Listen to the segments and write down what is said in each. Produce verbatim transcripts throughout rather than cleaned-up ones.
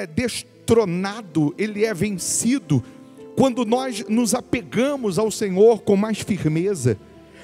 é destronado, ele é vencido, quando nós nos apegamos ao Senhor com mais firmeza,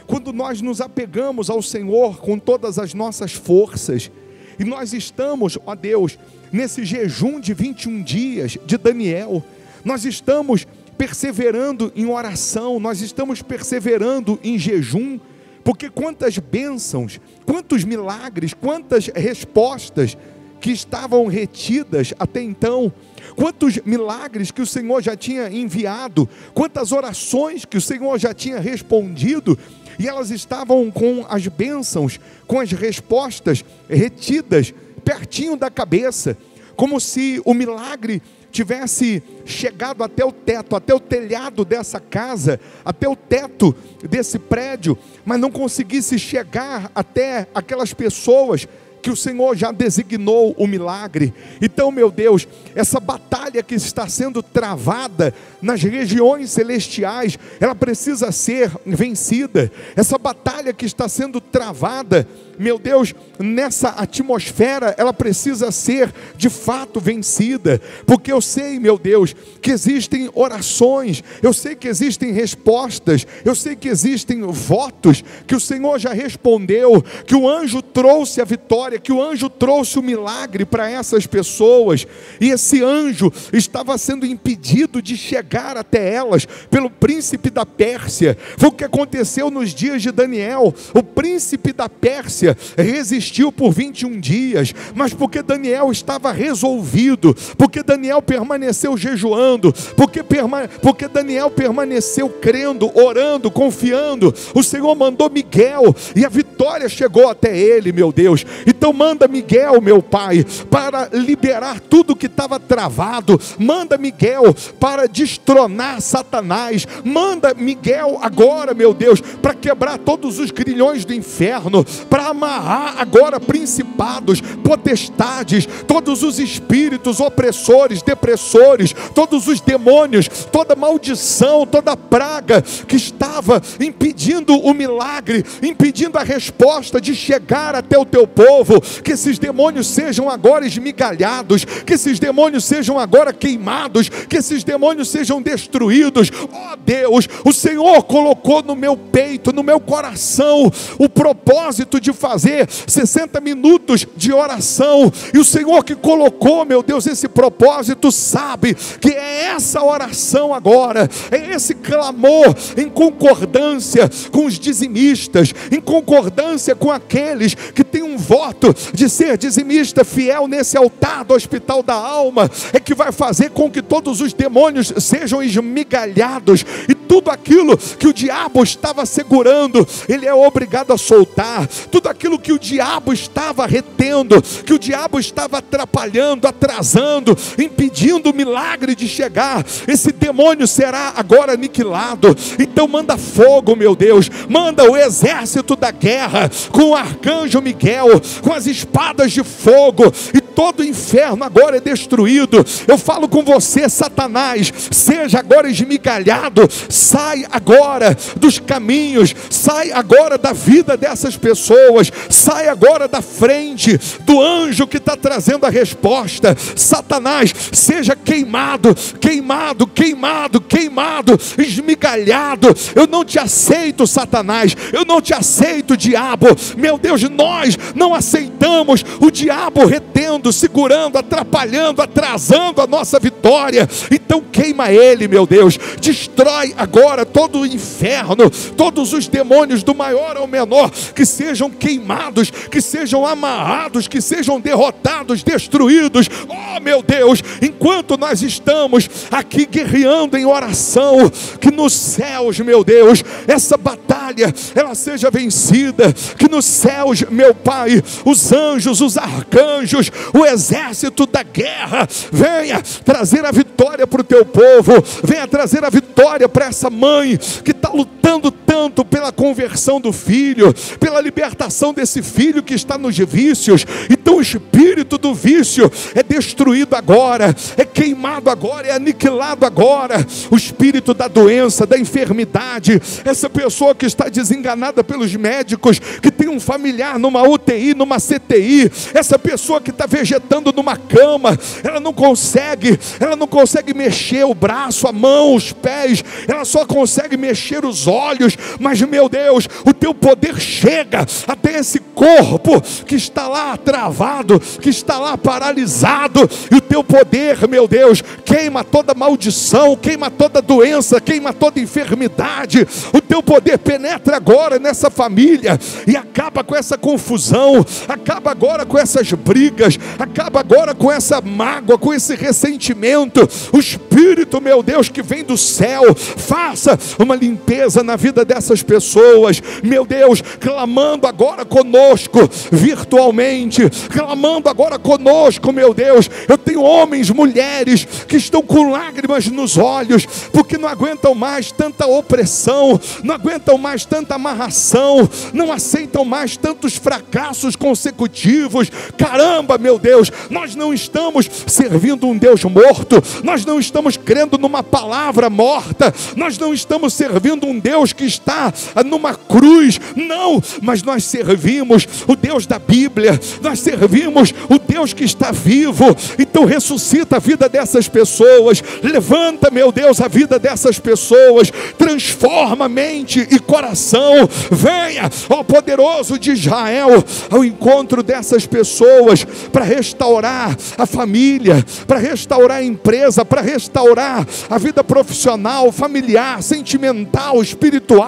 quando nós nos apegamos ao Senhor com todas as nossas forças. E nós estamos, ó Deus, nesse jejum de vinte e um dias de Daniel, nós estamos perseverando em oração, nós estamos perseverando em jejum, porque quantas bênçãos, quantos milagres, quantas respostas que estavam retidas até então, quantos milagres que o Senhor já tinha enviado, quantas orações que o Senhor já tinha respondido, e elas estavam com as bênçãos, com as respostas retidas, pertinho da cabeça, como se o milagre tivesse chegado até o teto, até o telhado dessa casa, até o teto desse prédio, mas não conseguisse chegar até aquelas pessoas que o Senhor já designou o milagre. Então, meu Deus, essa batalha que está sendo travada nas regiões celestiais, ela precisa ser vencida. Essa batalha que está sendo travada, meu Deus, nessa atmosfera, ela precisa ser de fato vencida, porque eu sei, meu Deus, que existem orações, eu sei que existem respostas, eu sei que existem votos, que o Senhor já respondeu, que o anjo trouxe a vitória, que o anjo trouxe o milagre para essas pessoas, e esse anjo estava sendo impedido de chegar até elas pelo príncipe da Pérsia. Foi o que aconteceu nos dias de Daniel. O príncipe da Pérsia resistiu por vinte e um dias, mas porque Daniel estava resolvido, porque Daniel permaneceu jejuando, porque, perma, porque Daniel permaneceu crendo, orando, confiando, o Senhor mandou Miguel, e a vitória chegou até ele, meu Deus. Então manda Miguel, meu Pai, para liberar tudo que estava travado, manda Miguel para destronar Satanás, manda Miguel agora, meu Deus, para quebrar todos os grilhões do inferno, para amarrar agora principados, potestades, todos os espíritos opressores, depressores, todos os demônios, toda maldição, toda praga que estava impedindo o milagre, impedindo a resposta de chegar até o teu povo. Que esses demônios sejam agora esmigalhados, que esses demônios sejam agora queimados, que esses demônios sejam destruídos. Ó Deus, o Senhor colocou no meu peito, no meu coração, o propósito de fazer sessenta minutos de oração, e o Senhor que colocou, meu Deus, esse propósito, sabe que é essa oração agora, é esse clamor em concordância com os dizimistas, em concordância com aqueles que têm um voto de ser dizimista fiel nesse altar do hospital da alma, é que vai fazer com que todos os demônios sejam esmigalhados, e tudo aquilo que o diabo estava segurando, ele é obrigado a soltar. Tudo aquilo que o diabo estava retendo, que o diabo estava atrapalhando, atrasando, impedindo o milagre de chegar, esse demônio será agora aniquilado. Então manda fogo, meu Deus, manda o exército da guerra, com o arcanjo Miguel, com as espadas de fogo, e todo o inferno agora é destruído. Eu falo com você, Satanás, seja agora esmigalhado, sai agora dos caminhos, sai agora da vida dessas pessoas, sai agora da frente do anjo que está trazendo a resposta. Satanás, seja queimado, queimado, queimado, queimado, esmigalhado. Eu não te aceito, Satanás, eu não te aceito, diabo. Meu Deus, nós não aceitamos o diabo retendo, segurando, atrapalhando, atrasando a nossa vitória. Então queima ele, meu Deus, destrói agora todo o inferno, todos os demônios do maior ao menor, que sejam queimados, que sejam amarrados, que sejam derrotados, destruídos. Oh, meu Deus, enquanto nós estamos aqui guerreando em oração, que nos céus, meu Deus, essa batalha, ela seja vencida, que nos céus, meu Pai, os anjos, os arcanjos, o exército da guerra, venha trazer a vitória para o teu povo, venha trazer a vitória para essa mãe que está está lutando tanto pela conversão do filho, pela libertação desse filho que está nos vícios. Então o espírito do vício é destruído agora, é queimado agora, é aniquilado agora. O espírito da doença, da enfermidade, essa pessoa que está desenganada pelos médicos, que tem um familiar numa U T I, numa C T I, essa pessoa que está vegetando numa cama, ela não consegue, ela não consegue mexer o braço, a mão, os pés, ela só consegue mexer os olhos. Mas meu Deus, o teu poder chega até esse corpo que está lá travado, que está lá paralisado, e o teu poder, meu Deus, queima toda maldição, queima toda doença, queima toda enfermidade. O teu poder penetra agora nessa família e acaba com essa confusão, acaba agora com essas brigas, acaba agora com essa mágoa, com esse ressentimento. O Espírito, meu Deus, que vem do céu, faça uma limpeza na vida dessas pessoas, meu Deus, clamando agora conosco, virtualmente, clamando agora conosco, meu Deus. Eu tenho homens, mulheres que estão com lágrimas nos olhos, porque não aguentam mais tanta opressão, não aguentam mais tanta amarração, não aceitam mais tantos fracassos consecutivos. Caramba, meu Deus, nós não estamos servindo um Deus morto, nós não estamos crendo numa palavra morta, nós não estamos servindo um Deus que está numa cruz, não, mas nós servimos o Deus da Bíblia, nós servimos o Deus que está vivo. Então ressuscita a vida dessas pessoas, levanta, meu Deus, a vida dessas pessoas, transforma mente e coração. Venha, ó poderoso de Israel, ao encontro dessas pessoas, para restaurar a família, para restaurar a empresa, para restaurar a vida profissional, familiar, sentimental, espiritual.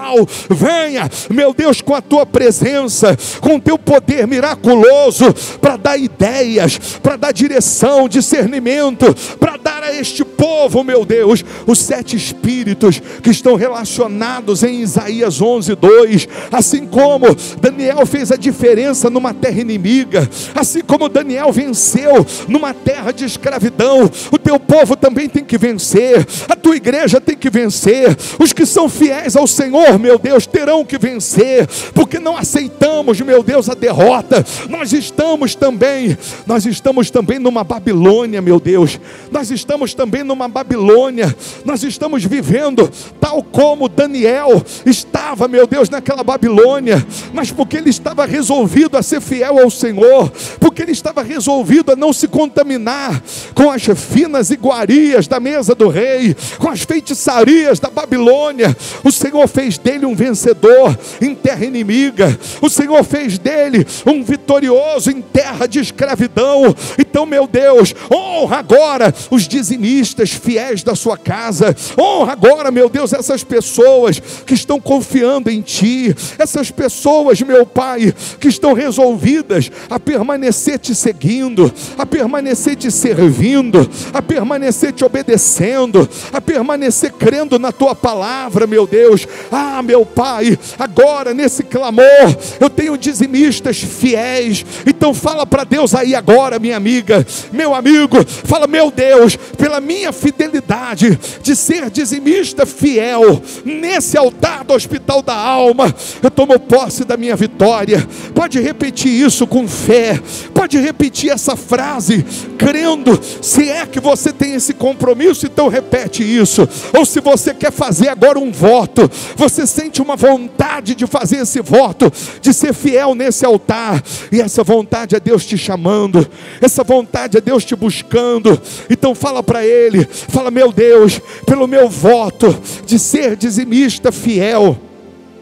Venha, meu Deus, com a tua presença, com o teu poder miraculoso, para dar ideias, para dar direção, discernimento, para dar a este povo, meu Deus, os sete espíritos que estão relacionados em Isaías onze, dois, assim como Daniel fez a diferença numa terra inimiga, assim como Daniel venceu numa terra de escravidão, o teu povo também tem que vencer, a tua igreja tem que vencer, os que são fiéis ao Senhor, meu Deus, terão que vencer, porque não aceitamos, meu Deus, a derrota. Nós estamos também, nós estamos também numa Babilônia, meu Deus, nós estamos também numa Babilônia, nós estamos vivendo tal como Daniel estava, meu Deus, naquela Babilônia, mas porque ele estava resolvido a ser fiel ao Senhor, porque ele estava resolvido a não se contaminar com as finas iguarias da mesa do rei, com as feitiçarias da Babilônia. O Senhor fez dele um vencedor em terra inimiga, o Senhor fez dele um vitorioso em terra de escravidão. Então, meu Deus, honra agora os dizimistas fiéis da sua casa, honra agora, meu Deus, essas pessoas que estão confiando em Ti, essas pessoas, meu Pai, que estão resolvidas a permanecer Te seguindo, a permanecer Te servindo, a permanecer Te obedecendo, a permanecer crendo na Tua palavra, meu Deus. Ah, meu Pai, agora nesse clamor, eu tenho dizimistas fiéis. Então fala para Deus aí agora, minha amiga, meu amigo, fala: meu Deus, pela minha fidelidade de ser dizimista fiel, nesse altar do hospital da alma, eu tomo posse da minha vitória. Pode repetir isso com fé, pode repetir essa frase crendo, se é que você tem esse compromisso, então repete isso, ou se você quer fazer agora um voto, você sente uma vontade de fazer esse voto, de ser fiel nesse altar, e essa vontade é Deus te chamando, essa vontade é Deus te buscando. Então fala para Ele, fala: meu Deus, pelo meu voto de ser dizimista fiel,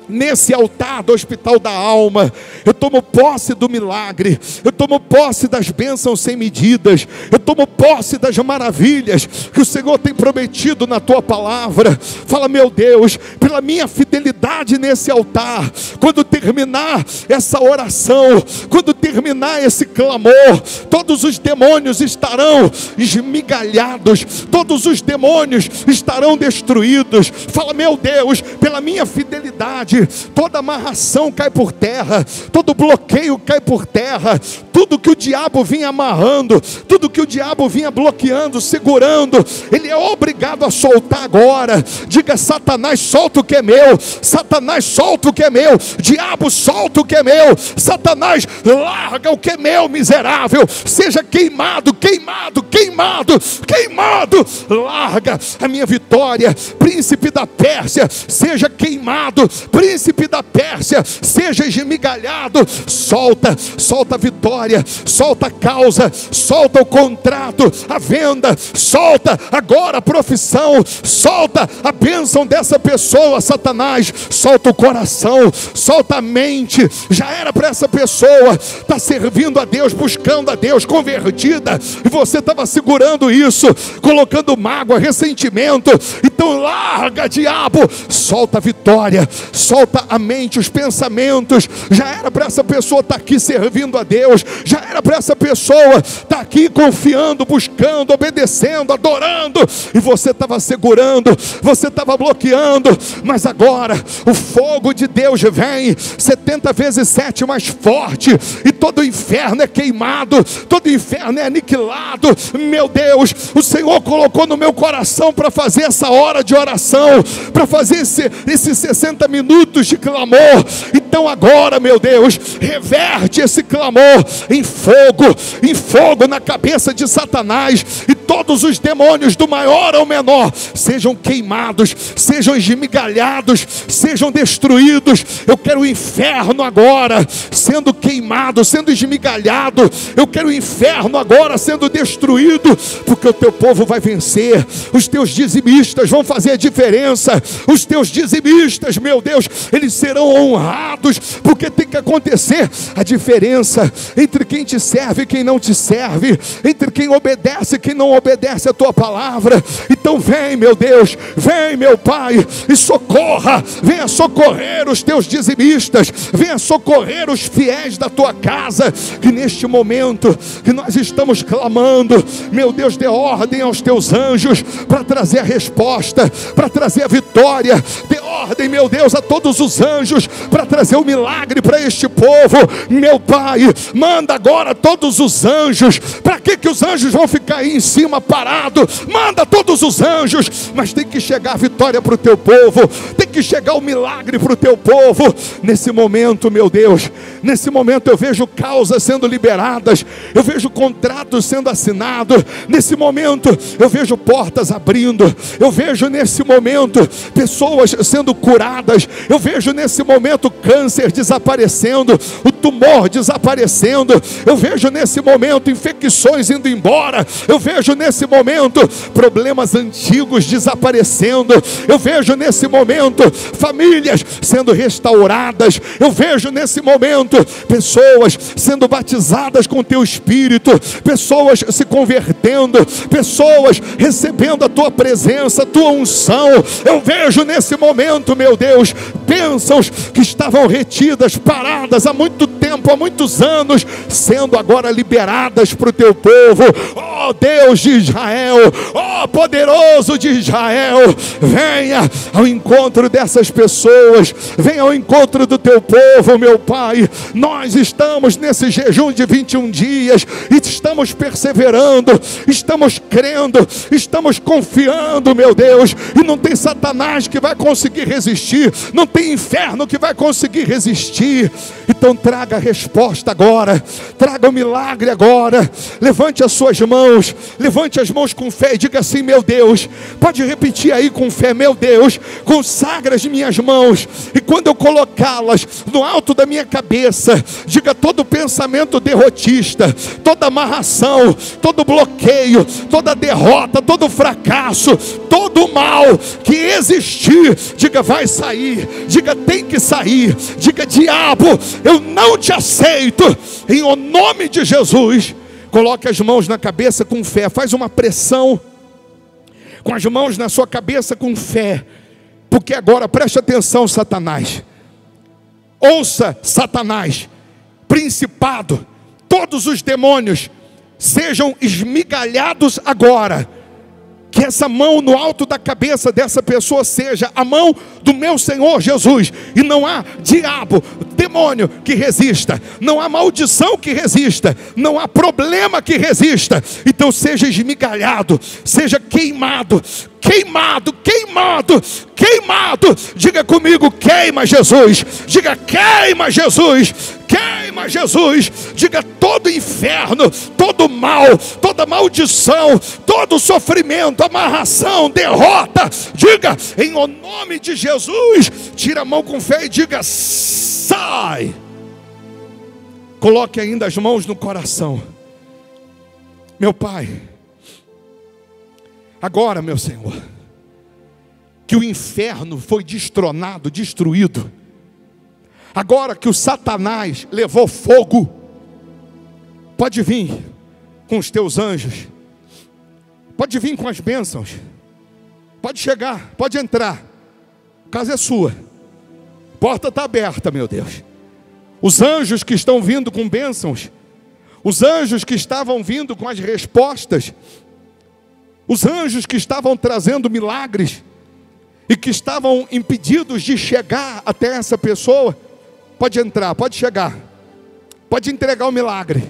nesse altar do hospital da alma, eu tomo posse do milagre, eu tomo posse das bênçãos sem medidas, eu tomo posse das maravilhas que o Senhor tem prometido na Tua palavra. Fala: meu Deus, pela minha fidelidade nesse altar, quando terminar essa oração, quando terminar esse clamor, todos os demônios estarão esmigalhados, todos os demônios estarão destruídos. Fala: meu Deus, pela minha fidelidade, toda amarração cai por terra, todo bloqueio cai por terra, tudo que o diabo vinha amarrando, tudo que o diabo vinha bloqueando, segurando, ele é obrigado a soltar agora. Diga: Satanás, solta o que é meu. Satanás, solta o que é meu. Diabo, solta o que é meu. Satanás, larga o que é meu, miserável. Seja queimado, queimado, queimado, queimado. Larga a minha vitória, príncipe da Pérsia. Seja queimado, príncipe da Pérsia. Seja esmigalhado. Solta, solta a vitória, solta a causa, solta o contrato, a venda, solta agora a profissão, solta a bênção dessa pessoa. Satanás, solta o coração, solta a mente. Já era para essa pessoa estar servindo a Deus, buscando a Deus, convertida, e você estava segurando isso, colocando mágoa, ressentimento. Então larga, diabo, solta a vitória, solta a mente, os pensamentos. Já era para essa pessoa estar aqui servindo a Deus, já era para essa pessoa estar aqui confiando, buscando, obedecendo, adorando, e você estava segurando, você estava bloqueando. Mas agora o fogo de Deus vem setenta vezes sete mais forte, e todo o inferno é queimado, todo o inferno é aniquilado. Meu Deus, o Senhor colocou no meu coração para fazer essa hora de oração, para fazer esse, esses sessenta minutos de clamor. Então agora, meu Deus, reverte esse clamor em fogo, em fogo na cabeça de Satanás, e todos os demônios, do maior ao menor, sejam queimados, sejam esmigalhados, sejam destruídos. Eu quero o inferno agora sendo queimado, sendo esmigalhado. Eu quero o inferno agora sendo destruído, porque o teu povo vai vencer, os teus dizimistas vão fazer a diferença. Os teus dizimistas, meu Deus, eles serão honrados, porque tem que acontecer a diferença entre quem te serve e quem não te serve, entre quem obedece e quem não obedece a tua palavra. Então vem, meu Deus, vem, meu Pai, e socorra, venha socorrer os teus dizimistas, venha socorrer os fiéis da tua casa, que neste momento que nós estamos clamando, meu Deus, dê ordem aos teus anjos para trazer a resposta, para trazer a vitória. Dê ordem, meu Deus, a todos os anjos para trazer o milagre para este povo. Meu Pai, manda agora todos os anjos. Para que que os anjos vão ficar aí em cima parado? Manda todos os anjos, mas tem que chegar a vitória para o teu povo, tem que chegar o milagre para o teu povo. Nesse momento, meu Deus, nesse momento eu vejo causas sendo liberadas, eu vejo contratos sendo assinados. Nesse momento eu vejo portas abrindo, eu vejo nesse momento pessoas sendo curadas, eu vejo nesse momento câncer desaparecendo, o tumor desaparecendo, eu vejo nesse momento infecções indo embora, eu vejo nesse momento problemas antigos desaparecendo, eu vejo nesse momento famílias sendo restauradas, eu vejo nesse momento pessoas sendo batizadas com teu Espírito, pessoas se convertendo, pessoas recebendo a tua presença, a tua unção. Eu vejo nesse momento, meu Deus, bênçãos que estavam retidas, paradas há muito tempo, há muitos anos, sendo agora liberadas para o teu povo. Ó Deus de Israel, ó poderoso de Israel, venha ao encontro dessas pessoas, venha ao encontro do teu povo, meu Pai. Nós estamos nesse jejum de vinte e um dias, e estamos perseverando, estamos crendo, estamos confiando, meu Deus, e não tem Satanás que vai conseguir resistir, não tem inferno que vai conseguir resistir. Então traga a resposta agora, traga o milagre agora. Levante as suas mãos, levante as mãos com fé e diga assim: meu Deus, pode repetir aí com fé: meu Deus, consagra as minhas mãos, e quando eu colocá-las no alto da minha cabeça, diga, todo pensamento derrotista, toda amarração, todo bloqueio, toda derrota, todo fracasso, todo mal que existir, diga, vai sair, diga, tem que sair, diga, diabo, eu não te aceito, em o nome de Jesus. Coloque as mãos na cabeça com fé, faz uma pressão com as mãos na sua cabeça com fé, porque agora preste atenção, Satanás, ouça, Satanás, principado, todos os demônios sejam esmigalhados agora. Que essa mão no alto da cabeça dessa pessoa seja a mão do meu Senhor Jesus, e não há diabo, demônio que resista, não há maldição que resista, não há problema que resista. Então seja esmigalhado, seja queimado, queimado, queimado, queimado. Diga comigo: queima Jesus. Diga: queima Jesus, queima Jesus. Diga: todo inferno, todo mal, toda maldição, todo sofrimento, amarração, derrota. Diga em nome de Jesus. Tira a mão com fé e diga: sai. Coloque ainda as mãos no coração. Meu Pai, agora, meu Senhor, que o inferno foi destronado, destruído, agora que o Satanás levou fogo, pode vir com os teus anjos, pode vir com as bênçãos, pode chegar, pode entrar, a casa é sua, a porta está aberta, meu Deus. Os anjos que estão vindo com bênçãos, os anjos que estavam vindo com as respostas, os anjos que estavam trazendo milagres e que estavam impedidos de chegar até essa pessoa, pode entrar, pode chegar, pode entregar o milagre.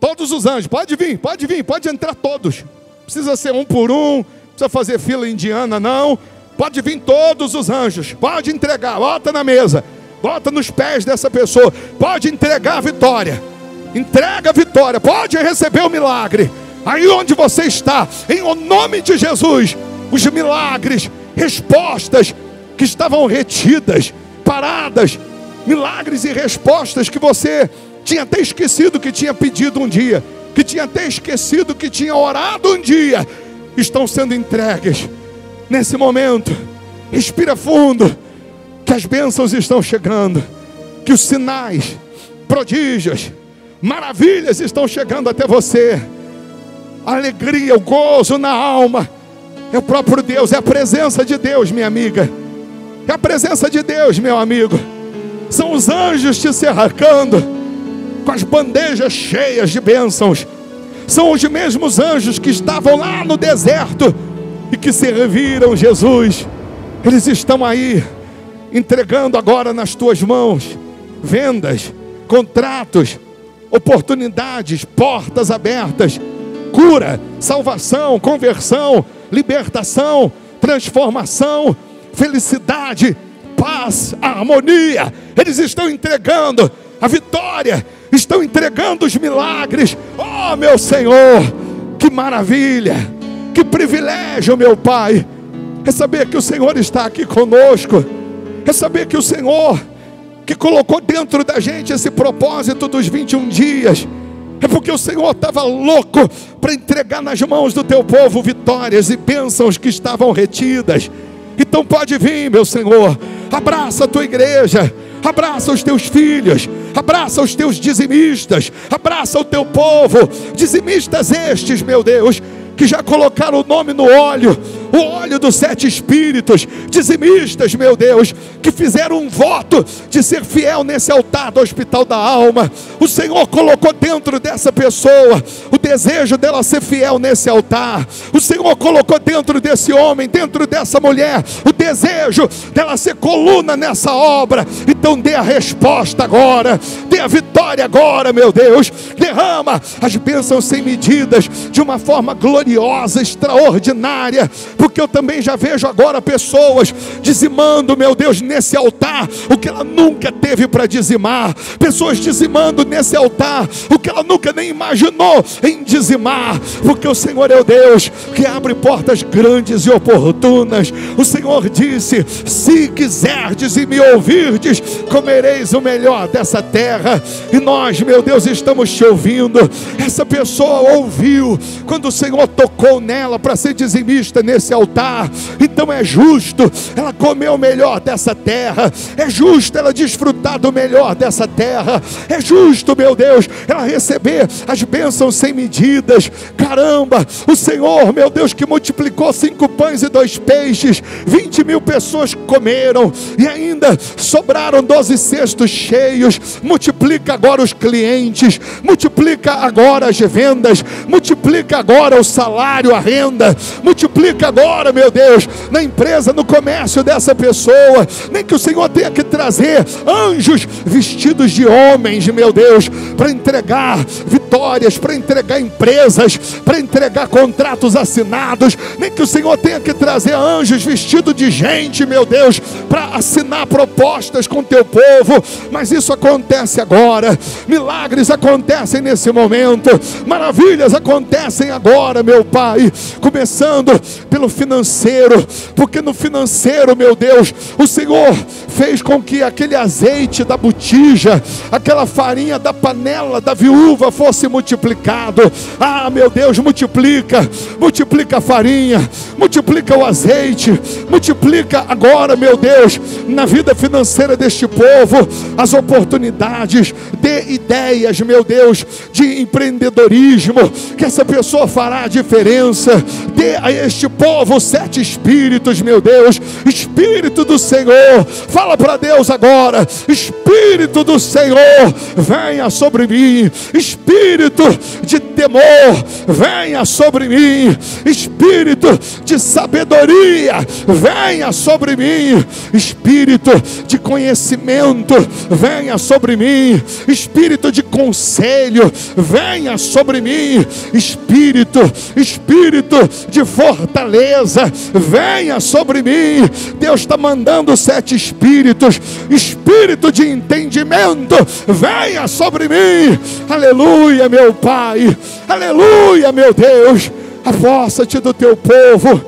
Todos os anjos, pode vir, pode vir, pode entrar todos. Precisa ser um por um, não precisa fazer fila indiana não. Pode vir todos os anjos, pode entregar, bota na mesa, bota nos pés dessa pessoa, pode entregar a vitória, entrega a vitória, pode receber o milagre. Aí onde você está, em nome de Jesus, os milagres, respostas que estavam retidas, paradas, milagres e respostas que você tinha até esquecido que tinha pedido um dia, que tinha até esquecido que tinha orado um dia, estão sendo entregues. Nesse momento, respira fundo, que as bênçãos estão chegando, que os sinais, prodígios, maravilhas estão chegando até você. A alegria, o gozo na alma, é o próprio Deus, é a presença de Deus, minha amiga, é a presença de Deus, meu amigo. São os anjos te cercando, com as bandejas cheias de bênçãos. São os mesmos anjos que estavam lá no deserto e que serviram Jesus. Eles estão aí, entregando agora nas tuas mãos vendas, contratos, oportunidades, portas abertas, cura, salvação, conversão, libertação, transformação, felicidade, paz, harmonia. Eles estão entregando a vitória, estão entregando os milagres. Oh, meu Senhor, que maravilha, que privilégio, meu Pai, é saber que o Senhor está aqui conosco, é saber que o Senhor, que colocou dentro da gente esse propósito dos vinte e um dias, é porque o Senhor estava louco para entregar nas mãos do teu povo vitórias e bênçãos que estavam retidas. Então pode vir, meu Senhor, abraça a tua igreja, abraça os teus filhos, abraça os teus dizimistas, abraça o teu povo, dizimistas estes, meu Deus, que já colocaram o nome no óleo, o óleo dos sete espíritos, dizimistas, meu Deus, que fizeram um voto de ser fiel nesse altar do hospital da alma. O Senhor colocou dentro dessa pessoa o desejo dela ser fiel nesse altar. O Senhor colocou dentro desse homem, dentro dessa mulher, o desejo dela ser coluna nessa obra. Então dê a resposta agora, dê a vitória agora, meu Deus. Derrama as bênçãos sem medidas, de uma forma gloriosa, extraordinária, porque eu também já vejo agora pessoas dizimando, meu Deus, nesse altar o que ela nunca teve para dizimar, pessoas dizimando nesse altar o que ela nunca nem imaginou em dizimar, porque o Senhor é o Deus que abre portas grandes e oportunas. O Senhor disse: se quiserdes e me ouvirdes, comereis o melhor dessa terra. E nós, meu Deus, estamos te ouvindo. Essa pessoa ouviu quando o Senhor tocou nela para ser dizimista nesse altar. Então é justo ela comer o melhor dessa terra, é justo ela desfrutar do melhor dessa terra, é justo, meu Deus, ela receber as bênçãos sem medidas. Caramba, o Senhor, meu Deus, que multiplicou cinco pães e dois peixes, vinte mil pessoas comeram e ainda sobraram doze cestos cheios. Multiplica agora os clientes, multiplica agora as vendas, multiplica agora o salário, a renda, multiplica agora, meu Deus, na empresa, no comércio dessa pessoa, nem que o Senhor tenha que trazer anjos vestidos de homens, meu Deus, para entregar vitórias, para entregar empresas, para entregar contratos assinados, nem que o Senhor tenha que trazer anjos vestidos de gente, meu Deus, para assinar propostas com teu povo, mas isso acontece agora, milagres acontecem nesse momento, maravilhas acontecem agora, meu Pai, começando pelo financeiro, porque no financeiro, meu Deus, o Senhor fez com que aquele azeite da botija, aquela farinha da panela da viúva fosse multiplicado. Ah, meu Deus, multiplica, multiplica a farinha, multiplica o azeite, multiplica agora, meu Deus, na vida financeira deste povo, as oportunidades, dê ideias, meu Deus, de empreendedorismo, que essa pessoa fará a diferença, dê a este povo sete espíritos, meu Deus, Espírito do Senhor, fala para Deus agora, Espírito do Senhor, venha sobre mim, Espírito de temor, venha sobre mim, Espírito de sabedoria, venha sobre mim, Espírito de conhecimento, venha sobre mim, Espírito de conselho, venha sobre mim, Espírito, Espírito de fortaleza, venha sobre mim. Deus está mandando sete espíritos, Espírito de entendimento, venha sobre mim, aleluia, meu Pai, aleluia, meu Deus, aposta-te do teu povo,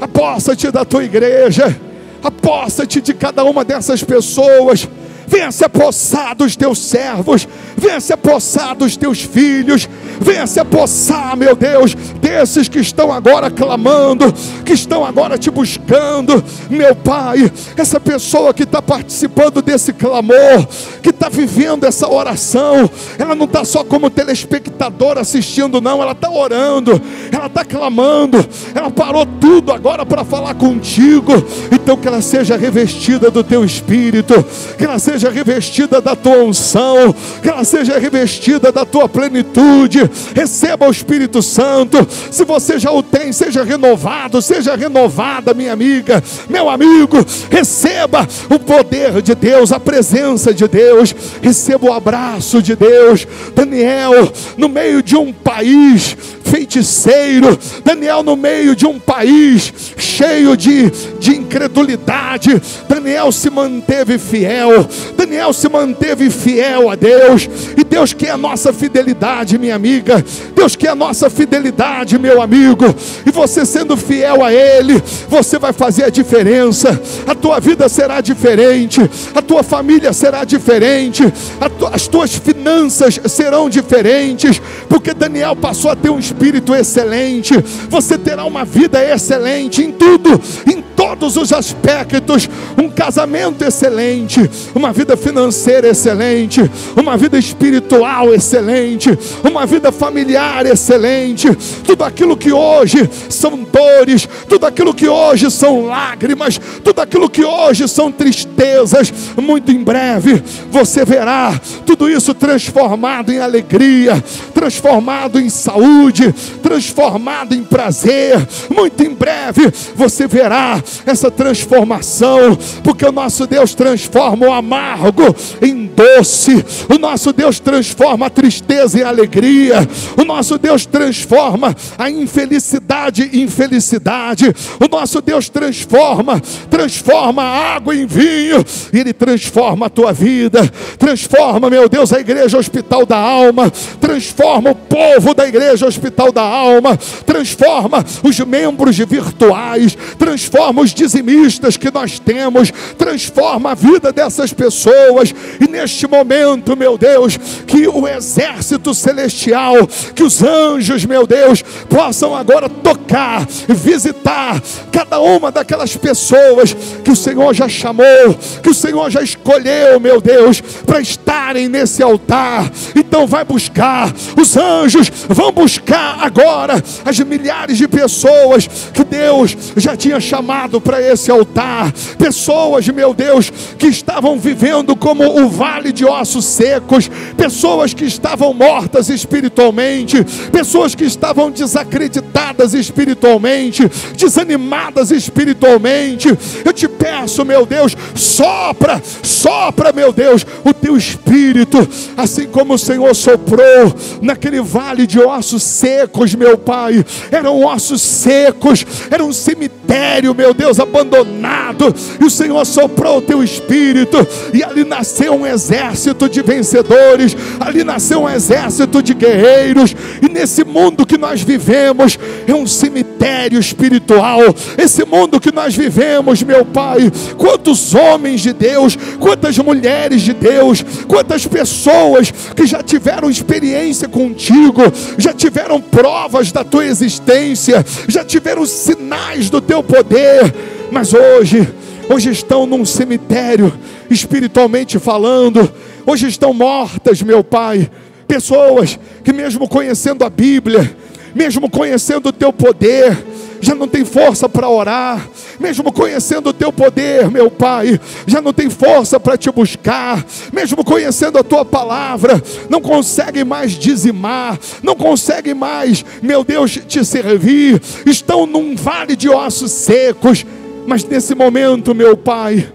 aposta-te da tua igreja, aposta-te de cada uma dessas pessoas, venha se apossar dos teus servos, venha se apossar dos teus filhos, venha se apossar, meu Deus, desses que estão agora clamando, que estão agora te buscando, meu Pai, essa pessoa que está participando desse clamor, que está vivendo essa oração, ela não está só como telespectador assistindo, não, ela está orando, ela está clamando, ela parou tudo agora para falar contigo, então que ela seja revestida do teu Espírito, que ela seja seja revestida da tua unção, que ela seja revestida da tua plenitude, receba o Espírito Santo, se você já o tem, seja renovado, seja renovada, minha amiga, meu amigo, receba o poder de Deus, a presença de Deus, receba o abraço de Deus. Daniel, no meio de um país feiticeiro, Daniel no meio de um país cheio de, de incredulidade, Daniel se manteve fiel, Daniel se manteve fiel a Deus, e Deus quer a nossa fidelidade, minha amiga, Deus quer a nossa fidelidade, meu amigo, e você sendo fiel a Ele, você vai fazer a diferença, a tua vida será diferente, a tua família será diferente, a tu, as tuas finanças serão diferentes, porque Daniel passou a ter um espírito excelente, você terá uma vida excelente em tudo, em todos os aspectos, um casamento excelente, uma vida financeira excelente, uma vida espiritual excelente, uma vida familiar excelente, tudo aquilo que hoje são dores, tudo aquilo que hoje são lágrimas, tudo aquilo que hoje são tristezas, muito em breve você verá tudo isso transformado em alegria, transformado em saúde, transformado em prazer, muito em breve você verá essa transformação, porque o nosso Deus transforma o amargo em doce, o nosso Deus transforma a tristeza em alegria, o nosso Deus transforma a infelicidade em felicidade, o nosso Deus transforma, transforma a água em vinho, e Ele transforma a tua vida, transforma, meu Deus, a igreja hospital da alma, transforma o povo da igreja hospital da alma, transforma os membros virtuais, transforma os dizimistas que nós temos, transforma a vida dessas pessoas, e neste momento, meu Deus, que o exército celestial, que os anjos, meu Deus, possam agora tocar, visitar cada uma daquelas pessoas que o Senhor já chamou, que o Senhor já escolheu, meu Deus, para estarem nesse altar. Então vai buscar, os anjos vão buscar há agora as milhares de pessoas que Deus já tinha chamado para esse altar, pessoas, meu Deus, que estavam vivendo como o vale de ossos secos, pessoas que estavam mortas espiritualmente, pessoas que estavam desacreditadas espiritualmente, desanimadas espiritualmente. Eu te peço, meu Deus, sopra, sopra, meu Deus, o teu espírito, assim como o Senhor soprou naquele vale de ossos secos, meu Pai. Eram ossos secos, era um cemitério, meu Deus, abandonado, e o Senhor soprou o teu espírito, e ali nasceu um exército de vencedores, ali nasceu um exército de guerreiros. E nesse mundo que nós vivemos, é um cemitério espiritual, esse mundo que nós vivemos, meu Pai. Quantos homens de Deus, quantas mulheres de Deus, quantas pessoas que já tiveram experiência contigo, já tiveram provas da tua existência, já tiveram sinais do teu poder, mas hoje, hoje estão num cemitério, espiritualmente falando, hoje estão mortas, meu Pai. Pessoas que, mesmo conhecendo a Bíblia, mesmo conhecendo o teu poder, já não tem força para orar, mesmo conhecendo o teu poder, meu Pai, já não tem força para te buscar, mesmo conhecendo a tua palavra, não conseguem mais dizimar, não conseguem mais, meu Deus, te servir, estão num vale de ossos secos. Mas nesse momento, meu Pai,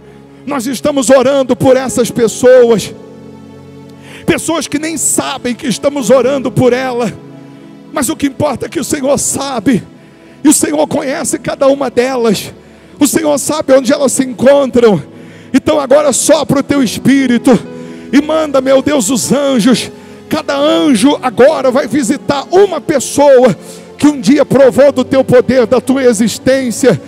nós estamos orando por essas pessoas, pessoas que nem sabem que estamos orando por ela, mas o que importa é que o Senhor sabe, e o Senhor conhece cada uma delas, o Senhor sabe onde elas se encontram. Então agora sopra o teu espírito, e manda, meu Deus, os anjos. Cada anjo agora vai visitar uma pessoa que um dia provou do teu poder, da tua existência,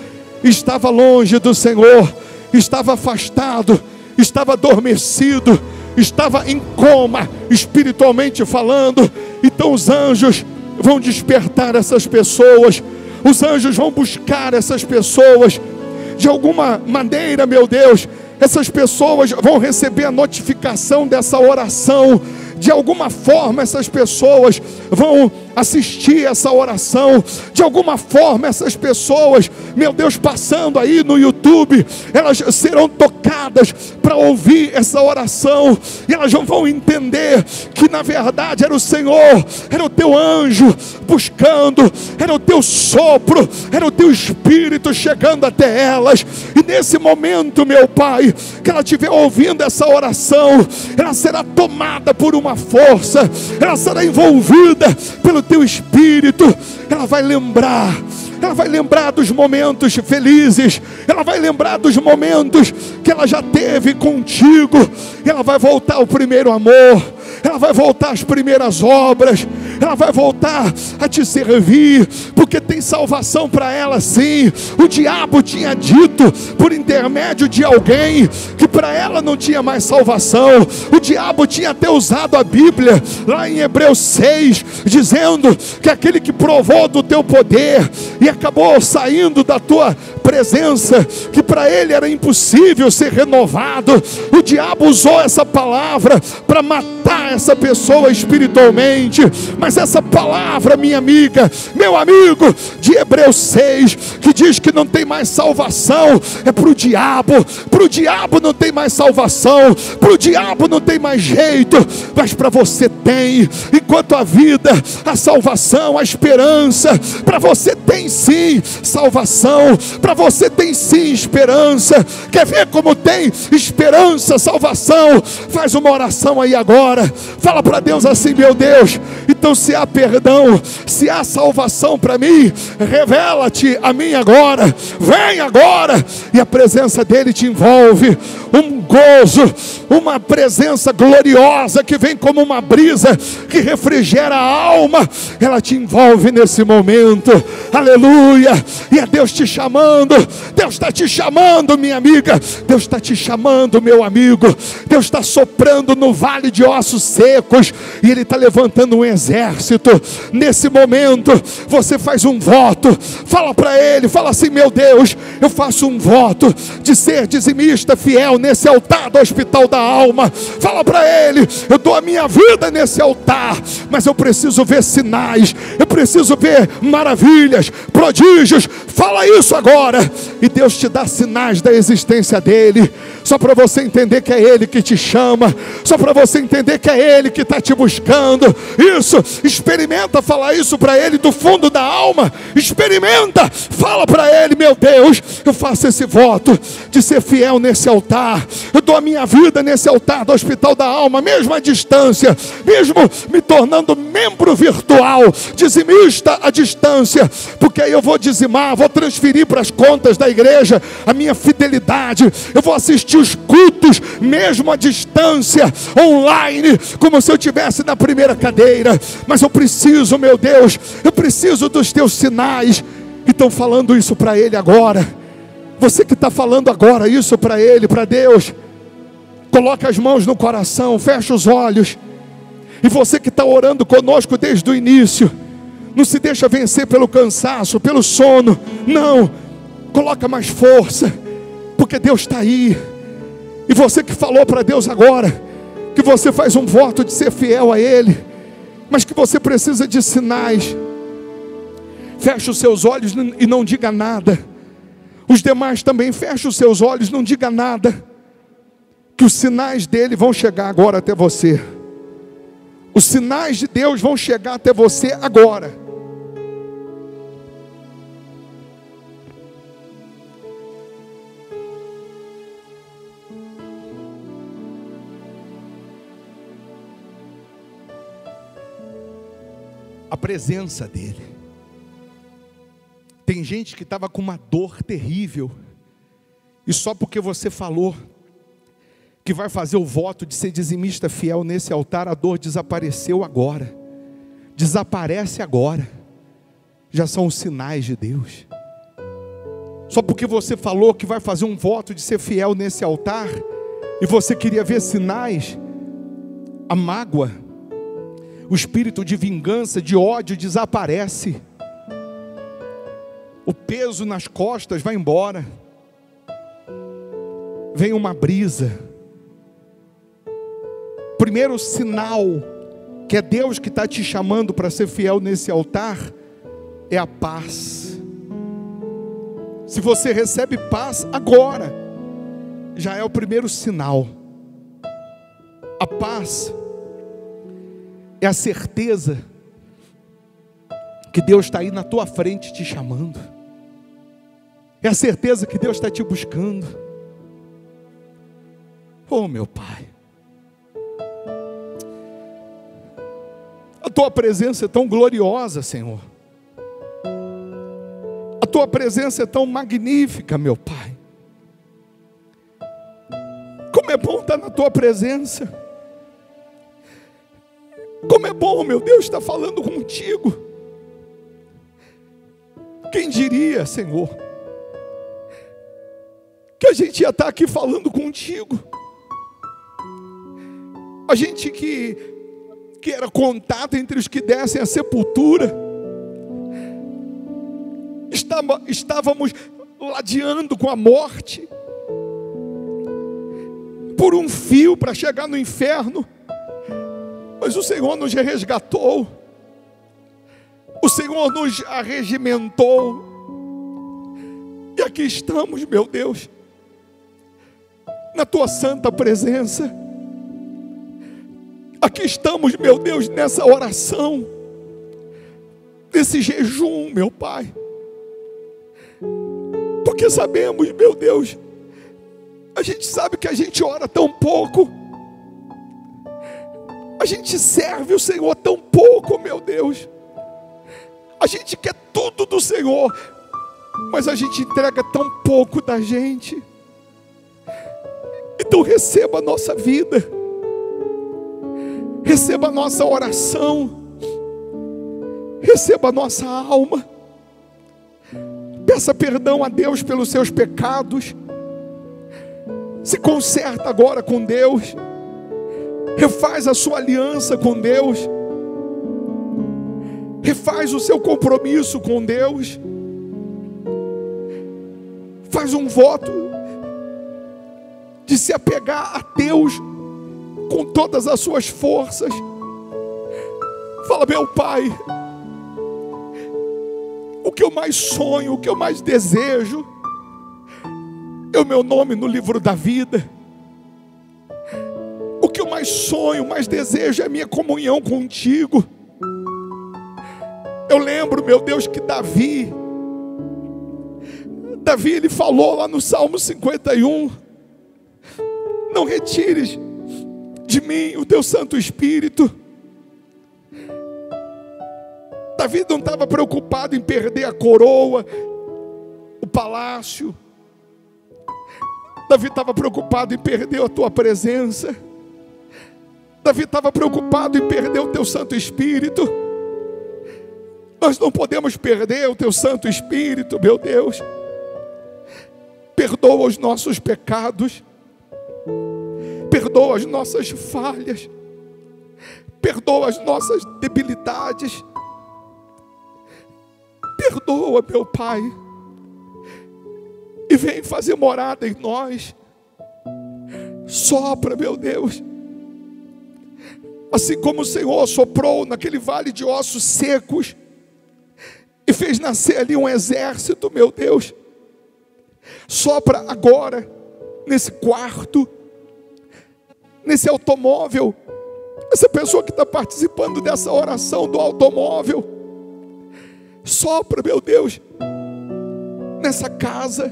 estava longe do Senhor, estava afastado, estava adormecido, estava em coma, espiritualmente falando. Então os anjos vão despertar essas pessoas, os anjos vão buscar essas pessoas, de alguma maneira, meu Deus, essas pessoas vão receber a notificação dessa oração, de alguma forma essas pessoas vão assistir essa oração, de alguma forma essas pessoas, meu Deus, passando aí no YouTube, elas serão tocadas para ouvir essa oração, e elas vão entender que na verdade era o Senhor, era o teu anjo buscando, era o teu sopro, era o teu espírito chegando até elas. E nesse momento, meu Pai, que ela estiver ouvindo essa oração, ela será tomada por uma força, ela será envolvida pelo teu espírito, ela vai lembrar, ela vai lembrar dos momentos felizes, ela vai lembrar dos momentos que ela já teve contigo, ela vai voltar ao primeiro amor, ela vai voltar às primeiras obras, ela vai voltar a te servir, porque tem salvação para ela sim. O diabo tinha dito por intermédio de alguém que para ela não tinha mais salvação, o diabo tinha até usado a Bíblia lá em Hebreus seis, dizendo que aquele que provou do teu poder e acabou saindo da tua presença, que para ele era impossível ser renovado, o diabo usou essa palavra para matar essa pessoa espiritualmente. Mas essa palavra, minha amiga, meu amigo, de Hebreus seis, que diz que não tem mais salvação, é para o diabo, para o diabo não tem mais salvação, para o diabo não tem mais jeito, mas para você tem. Enquanto a vida, a salvação, a esperança, para você tem sim salvação, para você tem sim esperança. Quer ver como tem esperança, salvação? Faz uma oração aí agora, fala para Deus assim: meu Deus, então se há perdão, se há salvação para mim, revela-te a mim agora, vem agora. E a presença dele te envolve, um gozo, uma presença gloriosa que vem como uma brisa que refrigera a alma, ela te envolve nesse momento. Aleluia! E é Deus te chamando, Deus está te chamando, minha amiga, Deus está te chamando, meu amigo, Deus está soprando no vale de ossos secos, e Ele está levantando um exército. Nesse momento, você faz um voto, fala para Ele, fala assim: meu Deus, eu faço um voto de ser dizimista fiel nesse altar do hospital da alma. Fala para Ele: eu dou a minha vida nesse altar, mas eu preciso ver sinais, eu preciso ver maravilhas, prodígios. Fala isso agora, e Deus te dá sinais da existência dEle, só para você entender que é Ele que te chama, só para você entender que é Ele que está te buscando. Isso, experimenta falar isso para Ele do fundo da alma, experimenta, fala para Ele: meu Deus, eu faço esse voto de ser fiel nesse altar, eu dou a minha vida nesse altar do hospital da alma, mesmo à distância, mesmo me tornando membro virtual, dizimista à distância, porque aí eu vou dizimar, vou transferir para as contas da igreja a minha fidelidade, eu vou assistir os cultos, mesmo à distância, online, como se eu estivesse na primeira cadeira, mas eu preciso, meu Deus, eu preciso dos teus sinais. E estão falando isso para Ele agora. Você que está falando agora isso para Ele, para Deus, coloca as mãos no coração, fecha os olhos. E você que está orando conosco desde o início, não se deixa vencer pelo cansaço, pelo sono, não, coloca mais força, porque Deus está aí. E você que falou para Deus agora, que você faz um voto de ser fiel a Ele, mas que você precisa de sinais, feche os seus olhos e não diga nada. Os demais também, feche os seus olhos, não diga nada, que os sinais dEle vão chegar agora até você. Os sinais de Deus vão chegar até você agora. A presença dEle. Tem gente que estava com uma dor terrível, e só porque você falou que vai fazer o voto de ser dizimista fiel nesse altar, a dor desapareceu agora, desaparece agora, já são os sinais de Deus. Só porque você falou que vai fazer um voto de ser fiel nesse altar, e você queria ver sinais, a mágoa, o espírito de vingança, de ódio desaparece, o peso nas costas vai embora, vem uma brisa. Primeiro sinal, que é Deus que está te chamando para ser fiel nesse altar, é a paz. Se você recebe paz agora, já é o primeiro sinal. A paz é a certeza que Deus está aí na tua frente te chamando, é a certeza que Deus está te buscando. Oh, meu Pai, a Tua presença é tão gloriosa, Senhor, a Tua presença é tão magnífica, meu Pai. Como é bom estar na Tua presença, como é bom, meu Deus, estar falando contigo. Quem diria, Senhor, que a gente ia estar aqui falando contigo, a gente que que era contato entre os que descem à sepultura, Estava, estávamos ladeando com a morte, por um fio para chegar no inferno, mas o Senhor nos resgatou, o Senhor nos arregimentou, e aqui estamos, meu Deus, na Tua santa presença. Aqui estamos, meu Deus, nessa oração, nesse jejum, meu Pai, porque sabemos, meu Deus, a gente sabe que a gente ora tão pouco, a gente serve o Senhor tão pouco, meu Deus, a gente quer tudo do Senhor, mas a gente entrega tão pouco da gente. Então receba a nossa vida, receba a nossa oração, receba a nossa alma, peça perdão a Deus pelos seus pecados, se conserta agora com Deus, Refaz a sua aliança com Deus. Refaz o seu compromisso com Deus. Faz um voto de se apegar a Deus com todas as suas forças. Fala, meu Pai, o que eu mais sonho, o que eu mais desejo é o meu nome no livro da vida. O que eu mais sonho, mais desejo é a minha comunhão contigo. Eu lembro, meu Deus, que Davi, Davi ele falou lá no Salmo cinquenta e um, não retires de mim o teu Santo Espírito. Davi não estava preocupado em perder a coroa, o palácio. Davi estava preocupado em perder a tua presença. Davi estava preocupado em perder o teu Santo Espírito. Nós não podemos perder o teu Santo Espírito, meu Deus. Perdoa os nossos pecados. Perdoa as nossas falhas. Perdoa as nossas debilidades. Perdoa, meu Pai. E vem fazer morada em nós. Sopra, meu Deus. Assim como o Senhor soprou naquele vale de ossos secos e fez nascer ali um exército, meu Deus. Sopra agora, nesse quarto, nesse automóvel, essa pessoa que está participando dessa oração do automóvel. Sopra, meu Deus, nessa casa.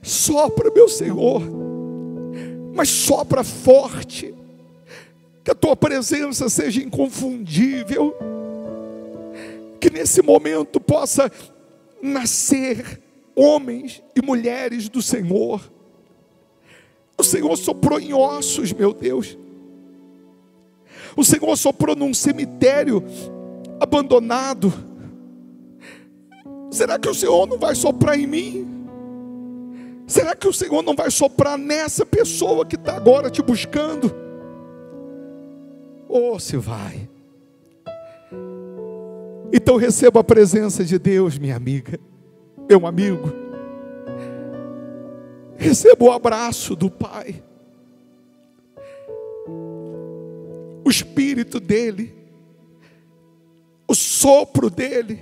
Sopra, meu Senhor, mas sopra forte, que a tua presença seja inconfundível, que nesse momento possa nascer homens e mulheres do Senhor. O Senhor soprou em ossos, meu Deus. O Senhor soprou num cemitério abandonado. Será que o Senhor não vai soprar em mim? Será que o Senhor não vai soprar nessa pessoa que está agora te buscando? Ou se vai? Então receba a presença de Deus, minha amiga, meu amigo. Receba o abraço do Pai. O Espírito dEle, o sopro dEle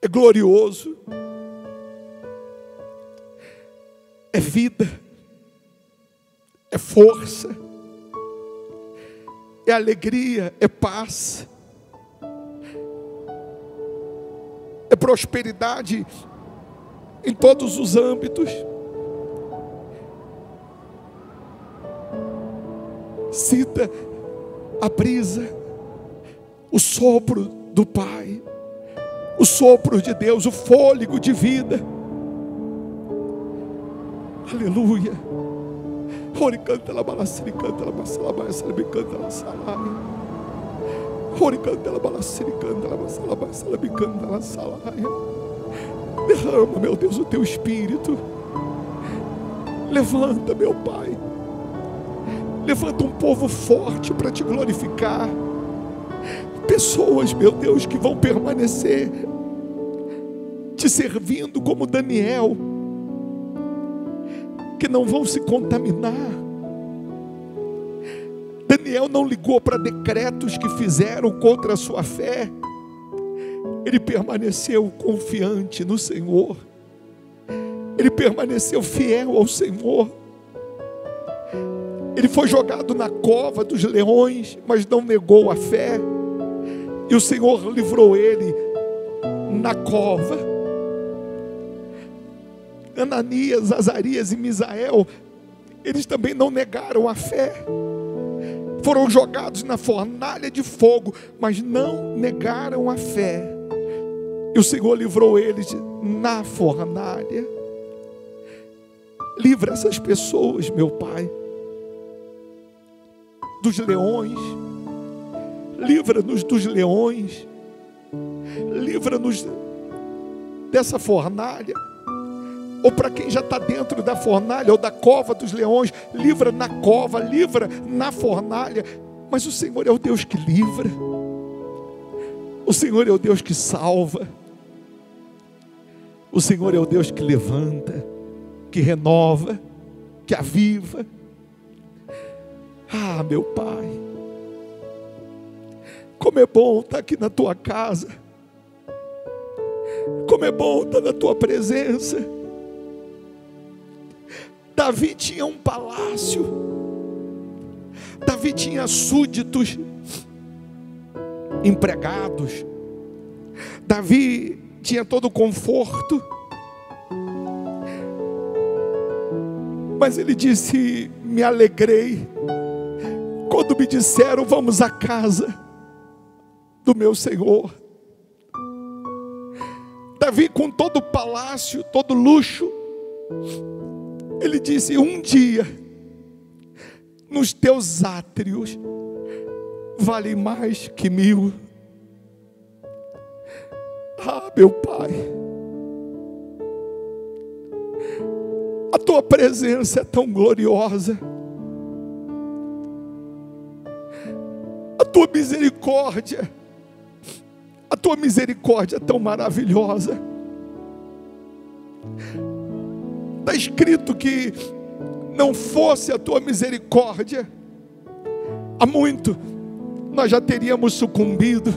é glorioso. É vida. É força. É alegria. É paz. É prosperidade em todos os âmbitos. Sinta a brisa, o sopro do Pai, o sopro de Deus, o fôlego de vida. Aleluia. Ori canta la balaciri canta la basala basala me canta la salai. Derrama, meu Deus, o teu espírito. Levanta, meu Pai. Levanta um povo forte para te glorificar. Pessoas, meu Deus, que vão permanecer te servindo como Daniel, que não vão se contaminar. Daniel não ligou para decretos que fizeram contra a sua fé. Ele permaneceu confiante no Senhor. Ele permaneceu fiel ao Senhor. Ele foi jogado na cova dos leões, mas não negou a fé. E o Senhor livrou ele na cova. Ananias, Azarias e Misael, eles também não negaram a fé. Foram jogados na fornalha de fogo, mas não negaram a fé. E o Senhor livrou eles na fornalha. Livra essas pessoas, meu Pai, dos leões. Livra-nos dos leões. Livra-nos dessa fornalha. ou para quem já está dentro da fornalha, ou da cova dos leões, livra na cova, livra na fornalha, mas o Senhor é o Deus que livra, o Senhor é o Deus que salva, o Senhor é o Deus que levanta, que renova, que aviva. Ah, meu Pai, como é bom estar aqui na Tua casa, como é bom estar na Tua presença. Davi tinha um palácio, Davi tinha súditos, empregados, Davi tinha todo o conforto, mas ele disse: me alegrei quando me disseram, vamos à casa do meu Senhor. Davi, com todo o palácio, todo luxo, ele disse: um dia nos teus átrios vale mais que mil. Ah, meu Pai, a Tua presença é tão gloriosa, a Tua misericórdia, a Tua misericórdia é tão maravilhosa. Está escrito que não fosse a Tua misericórdia, há muito nós já teríamos sucumbido,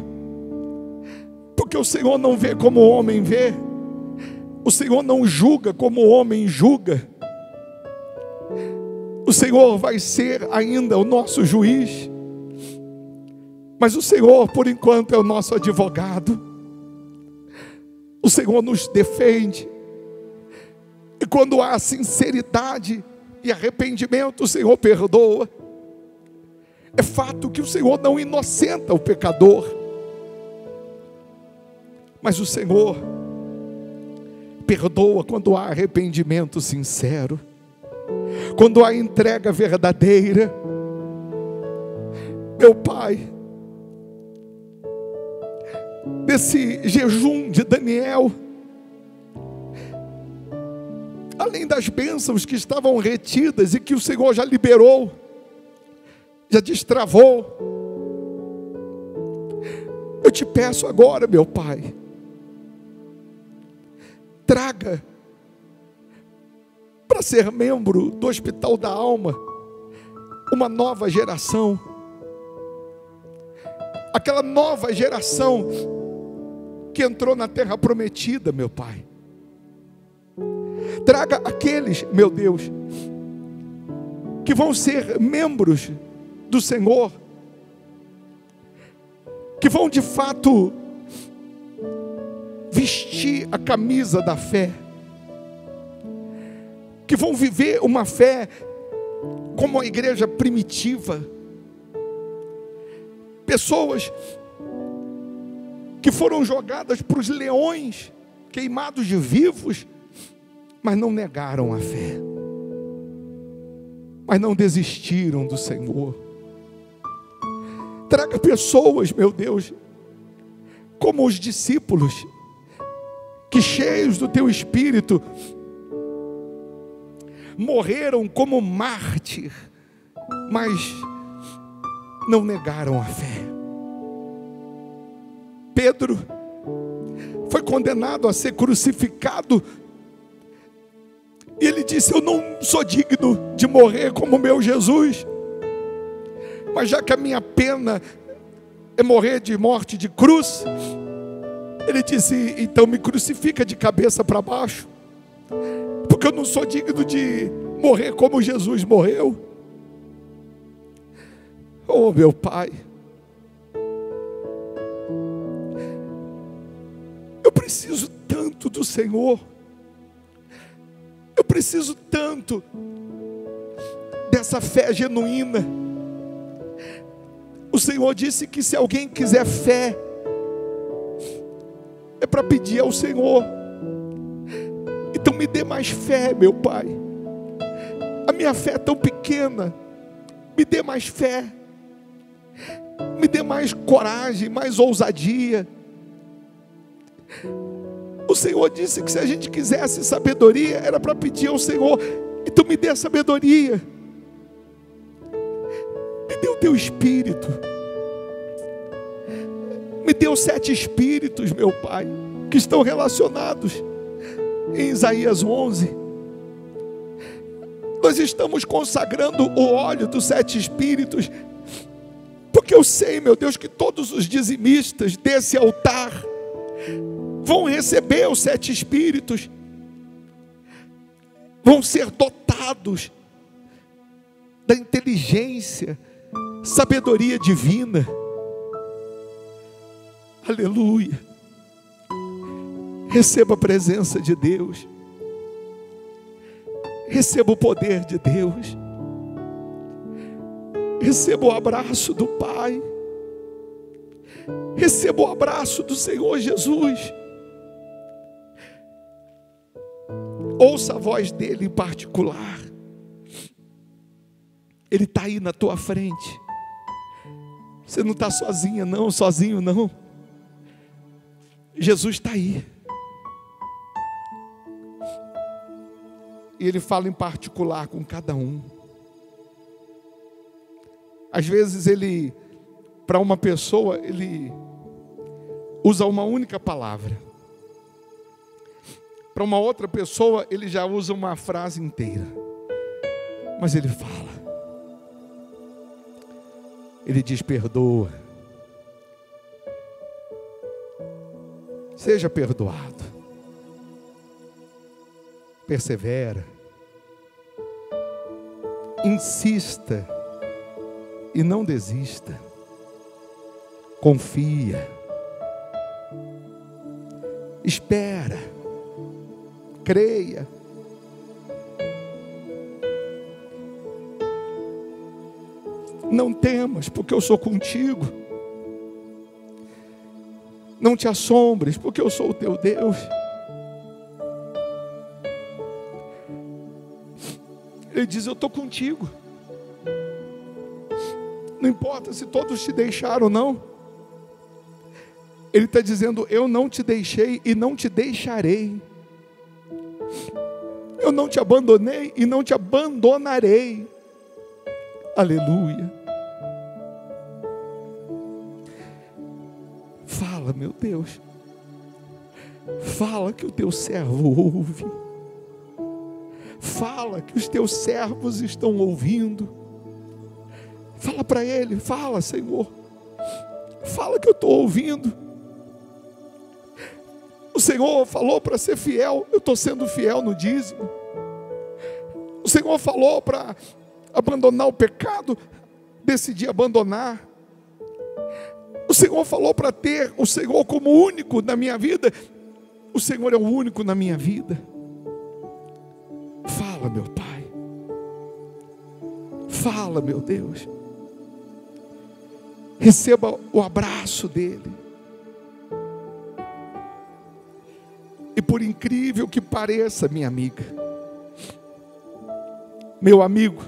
porque o Senhor não vê como o homem vê, o Senhor não julga como o homem julga, o Senhor vai ser ainda o nosso juiz, mas o Senhor por enquanto é o nosso advogado, o Senhor nos defende, e quando há sinceridade e arrependimento, o Senhor perdoa. É fato que o Senhor não inocenta o pecador, mas o Senhor perdoa quando há arrependimento sincero, quando há entrega verdadeira. Meu Pai, nesse jejum de Daniel, além das bênçãos que estavam retidas e que o Senhor já liberou, já destravou, eu te peço agora, meu Pai, traga para ser membro do Hospital da Alma uma nova geração, aquela nova geração que entrou na terra prometida, meu Pai. Traga aqueles, meu Deus, que vão ser membros do Senhor, que vão de fato vestir a camisa da fé, que vão viver uma fé como a igreja primitiva, pessoas que foram jogadas para os leões, queimados de vivos, mas não negaram a fé, mas não desistiram do Senhor. Traga pessoas, meu Deus, como os discípulos, que cheios do Teu Espírito, morreram como mártir, mas não negaram a fé. Pedro foi condenado a ser crucificado, e ele disse: eu não sou digno de morrer como meu Jesus, mas já que a minha pena é morrer de morte de cruz, ele disse: então me crucifica de cabeça para baixo, porque eu não sou digno de morrer como Jesus morreu. Oh, meu Pai, eu preciso tanto do Senhor, eu preciso tanto dessa fé genuína. O Senhor disse que se alguém quiser fé, é para pedir ao Senhor. Então me dê mais fé, meu Pai, a minha fé é tão pequena, me dê mais fé, me dê mais coragem, mais ousadia. O o Senhor disse que se a gente quisesse sabedoria, era para pedir ao Senhor: e tu me dê sabedoria, me dê o teu espírito, me dê os sete espíritos, meu Pai, que estão relacionados em Isaías onze. Nós estamos consagrando o óleo dos sete espíritos, porque eu sei, meu Deus, que todos os dizimistas desse altar vão receber os sete espíritos, vão ser dotados da inteligência, sabedoria divina. Aleluia! Receba a presença de Deus. Receba o poder de Deus, receba o abraço do Pai, receba o abraço do Senhor Jesus, ouça a voz dele em particular. Ele está aí na tua frente, você não está sozinha não, sozinho não, Jesus está aí. E ele fala em particular com cada um. Às vezes ele, para uma pessoa, ele usa uma única palavra. Para uma outra pessoa, ele já usa uma frase inteira. Mas ele fala. Ele diz: perdoa. Seja perdoado. Persevera, insista e não desista, confia, espera, creia. Não temas, porque eu sou contigo. Não te assombres, porque eu sou o teu Deus. Ele diz: eu estou contigo. Não importa se todos te deixaram ou não. Ele está dizendo: eu não te deixei e não te deixarei. Eu não te abandonei e não te abandonarei. Aleluia. Fala, meu Deus. Fala que o teu servo ouve. Fala que os teus servos estão ouvindo. Fala para ele, fala, Senhor. Fala que eu estou ouvindo. O Senhor falou para ser fiel, eu estou sendo fiel no dízimo. O Senhor falou para abandonar o pecado, decidi abandonar. O Senhor falou para ter o Senhor como único na minha vida. O Senhor é o único na minha vida. Fala, meu Pai, fala, meu Deus, receba o abraço dele. E por incrível que pareça, minha amiga, meu amigo,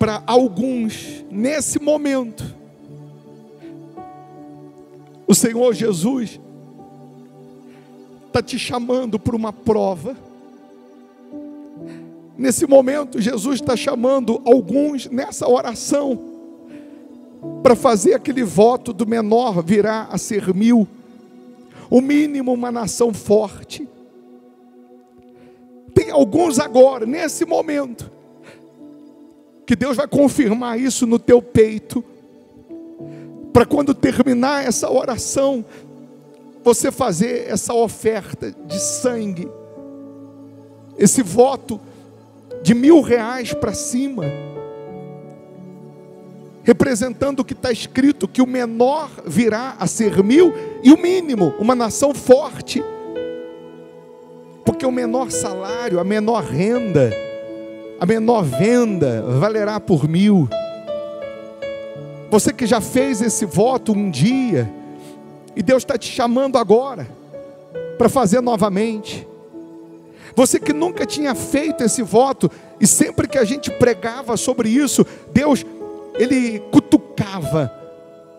para alguns, nesse momento, o Senhor Jesus está te chamando para uma prova. Nesse momento, Jesus está chamando alguns nessa oração para fazer aquele voto do menor virá a ser mil, o mínimo uma nação forte. Tem alguns agora, nesse momento, que Deus vai confirmar isso no teu peito, para quando terminar essa oração, você fazer essa oferta de sangue, esse voto de mil reais para cima, representando o que está escrito, que o menor virá a ser mil, e o mínimo, uma nação forte, porque o menor salário, a menor renda, a menor venda, valerá por mil. Você que já fez esse voto um dia, e Deus está te chamando agora para fazer novamente. Você que nunca tinha feito esse voto, e sempre que a gente pregava sobre isso, Deus, ele cutucava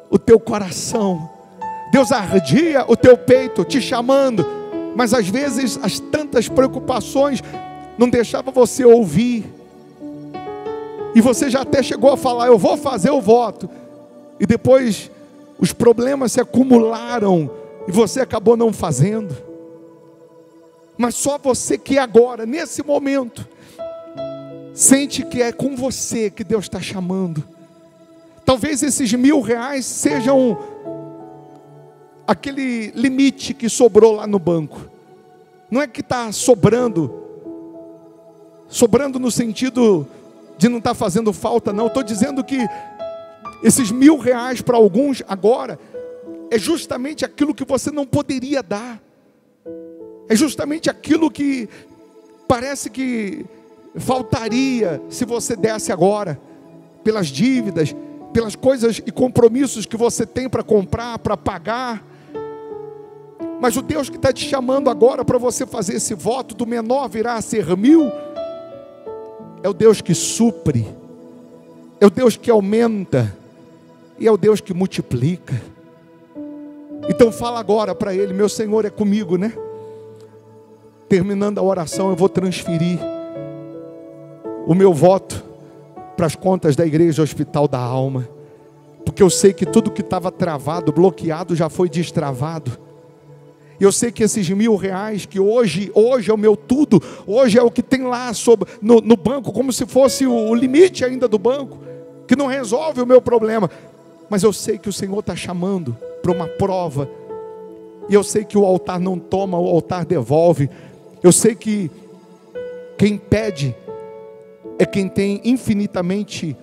o teu coração, Deus ardia o teu peito te chamando, mas às vezes as tantas preocupações não deixavam você ouvir, e você já até chegou a falar, eu vou fazer o voto, e depois os problemas se acumularam, e você acabou não fazendo. Mas só você que agora, nesse momento, sente que é com você que Deus está chamando. Talvez esses mil reais sejam aquele limite que sobrou lá no banco. Não é que está sobrando, sobrando no sentido de não estar fazendo falta, não. Estou dizendo que esses mil reais para alguns agora é justamente aquilo que você não poderia dar. É justamente aquilo que parece que faltaria se você desse agora, pelas dívidas, pelas coisas e compromissos que você tem para comprar, para pagar. Mas o Deus que está te chamando agora para você fazer esse voto do menor virá a ser mil, é o Deus que supre, é o Deus que aumenta, e é o Deus que multiplica. Então fala agora para Ele, meu Senhor, é comigo, né? Terminando a oração, eu vou transferir o meu voto para as contas da Igreja Hospital da Alma, porque eu sei que tudo que estava travado, bloqueado, já foi destravado. Eu sei que esses mil reais, que hoje, hoje é o meu tudo, hoje é o que tem lá sobre, no, no banco, como se fosse o, o limite ainda do banco, que não resolve o meu problema, mas eu sei que o Senhor está chamando para uma prova, e eu sei que o altar não toma, o altar devolve. Eu sei que quem pede é quem tem infinitamente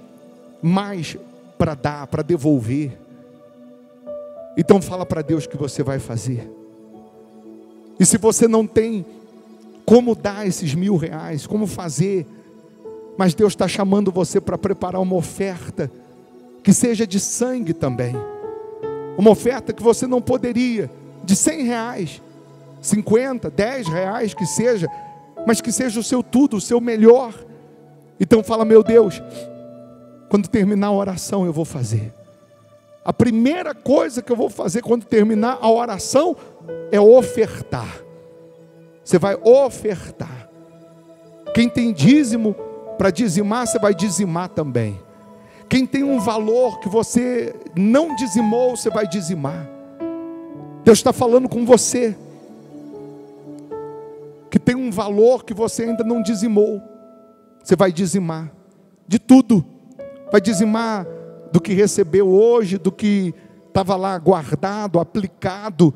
mais para dar, para devolver. Então fala para Deus que você vai fazer. E se você não tem como dar esses mil reais, como fazer, mas Deus está chamando você para preparar uma oferta, que seja de sangue também, uma oferta que você não poderia, de cem reais, cinquenta, dez reais que seja, mas que seja o seu tudo, o seu melhor. Então fala, meu Deus, quando terminar a oração eu vou fazer. A primeira coisa que eu vou fazer quando terminar a oração é ofertar. Você vai ofertar. Quem tem dízimo para dizimar, você vai dizimar também. Quem tem um valor que você não dizimou, você vai dizimar. Deus está falando com você que tem um valor que você ainda não dizimou. Você vai dizimar de tudo. Vai dizimar do que recebeu hoje, do que estava lá guardado, aplicado,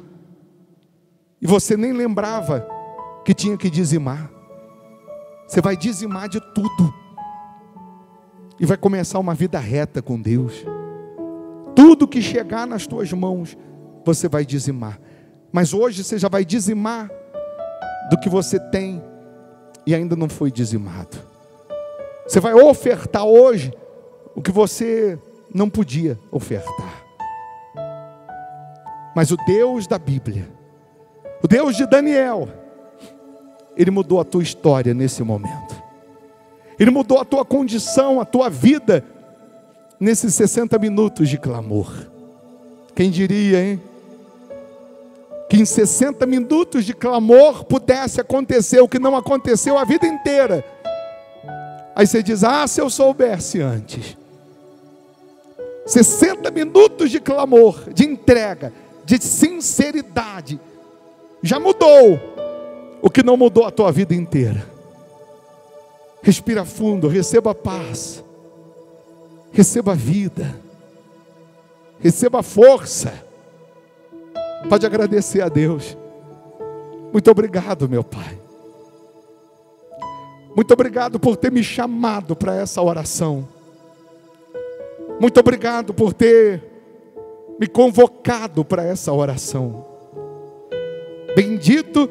e você nem lembrava que tinha que dizimar. Você vai dizimar de tudo, e vai começar uma vida reta com Deus. Tudo que chegar nas tuas mãos, você vai dizimar. Mas hoje você já vai dizimar do que você tem e ainda não foi dizimado. Você vai ofertar hoje o que você não podia ofertar. Mas o Deus da Bíblia, o Deus de Daniel, Ele mudou a tua história nesse momento. Ele mudou a tua condição, a tua vida, nesses sessenta minutos de clamor. Quem diria, hein? Que em sessenta minutos de clamor pudesse acontecer o que não aconteceu a vida inteira. Aí você diz, ah, se eu soubesse antes. sessenta minutos de clamor, de entrega, de sinceridade. Já mudou o que não mudou a tua vida inteira. Respira fundo, receba a paz, receba a vida, receba a força. Pode agradecer a Deus. Muito obrigado, meu Pai. Muito obrigado por ter me chamado para essa oração. Muito obrigado por ter me convocado para essa oração. Bendito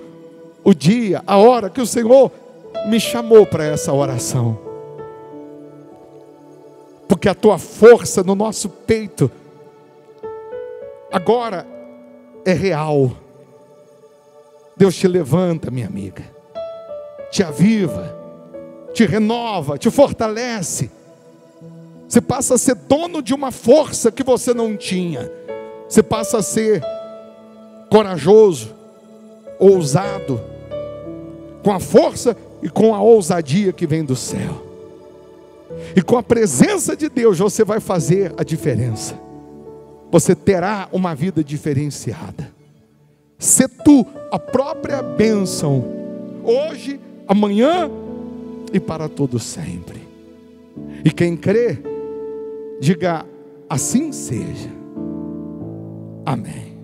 o dia, a hora que o Senhor me chamou para essa oração. Porque a tua força no nosso peito agora é real. Deus te levanta, minha amiga. Te aviva, te renova, te fortalece. Você passa a ser dono de uma força que você não tinha. Você passa a ser corajoso, ousado, com a força e com a ousadia que vem do céu. E com a presença de Deus você vai fazer a diferença. Você terá uma vida diferenciada. Se tu a própria bênção, hoje, amanhã e para todo sempre. E quem crê, diga: assim seja. Amém.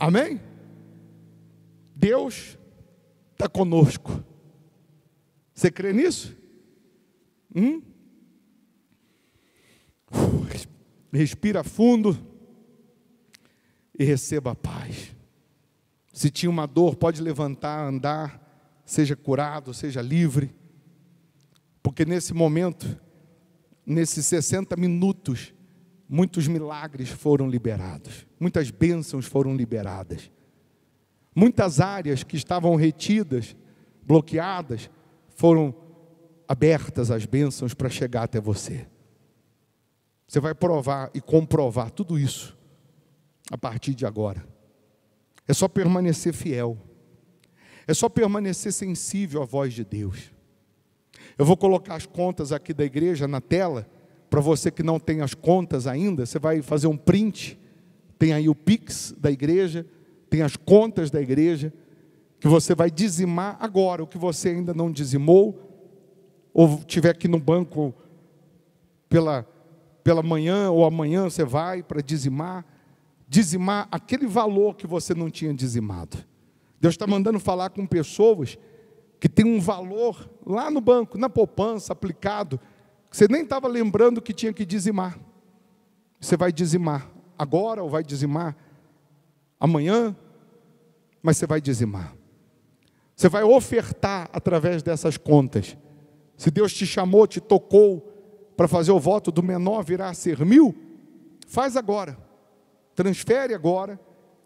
Amém? Deus está conosco. Você crê nisso? Hum? Respira fundo e receba a paz. Se tinha uma dor, pode levantar, andar, seja curado, seja livre. Porque nesse momento, nesses sessenta minutos, muitos milagres foram liberados, muitas bênçãos foram liberadas. Muitas áreas que estavam retidas, bloqueadas, foram abertas as bênçãos para chegar até você. Você vai provar e comprovar tudo isso a partir de agora. É só permanecer fiel. É só permanecer sensível à voz de Deus. Eu vou colocar as contas aqui da igreja na tela. Para você que não tem as contas ainda, você vai fazer um print. Tem aí o Pix da igreja, tem as contas da igreja, que você vai dizimar agora o que você ainda não dizimou, ou tiver aqui no banco pela, pela manhã, ou amanhã você vai para dizimar, dizimar aquele valor que você não tinha dizimado. Deus está mandando falar com pessoas que tem um valor lá no banco, na poupança, aplicado, que você nem estava lembrando que tinha que dizimar. Você vai dizimar agora, ou vai dizimar amanhã, mas você vai dizimar. Você vai ofertar através dessas contas. Se Deus te chamou, te tocou para fazer o voto do menor virar a ser mil, faz agora, transfere agora,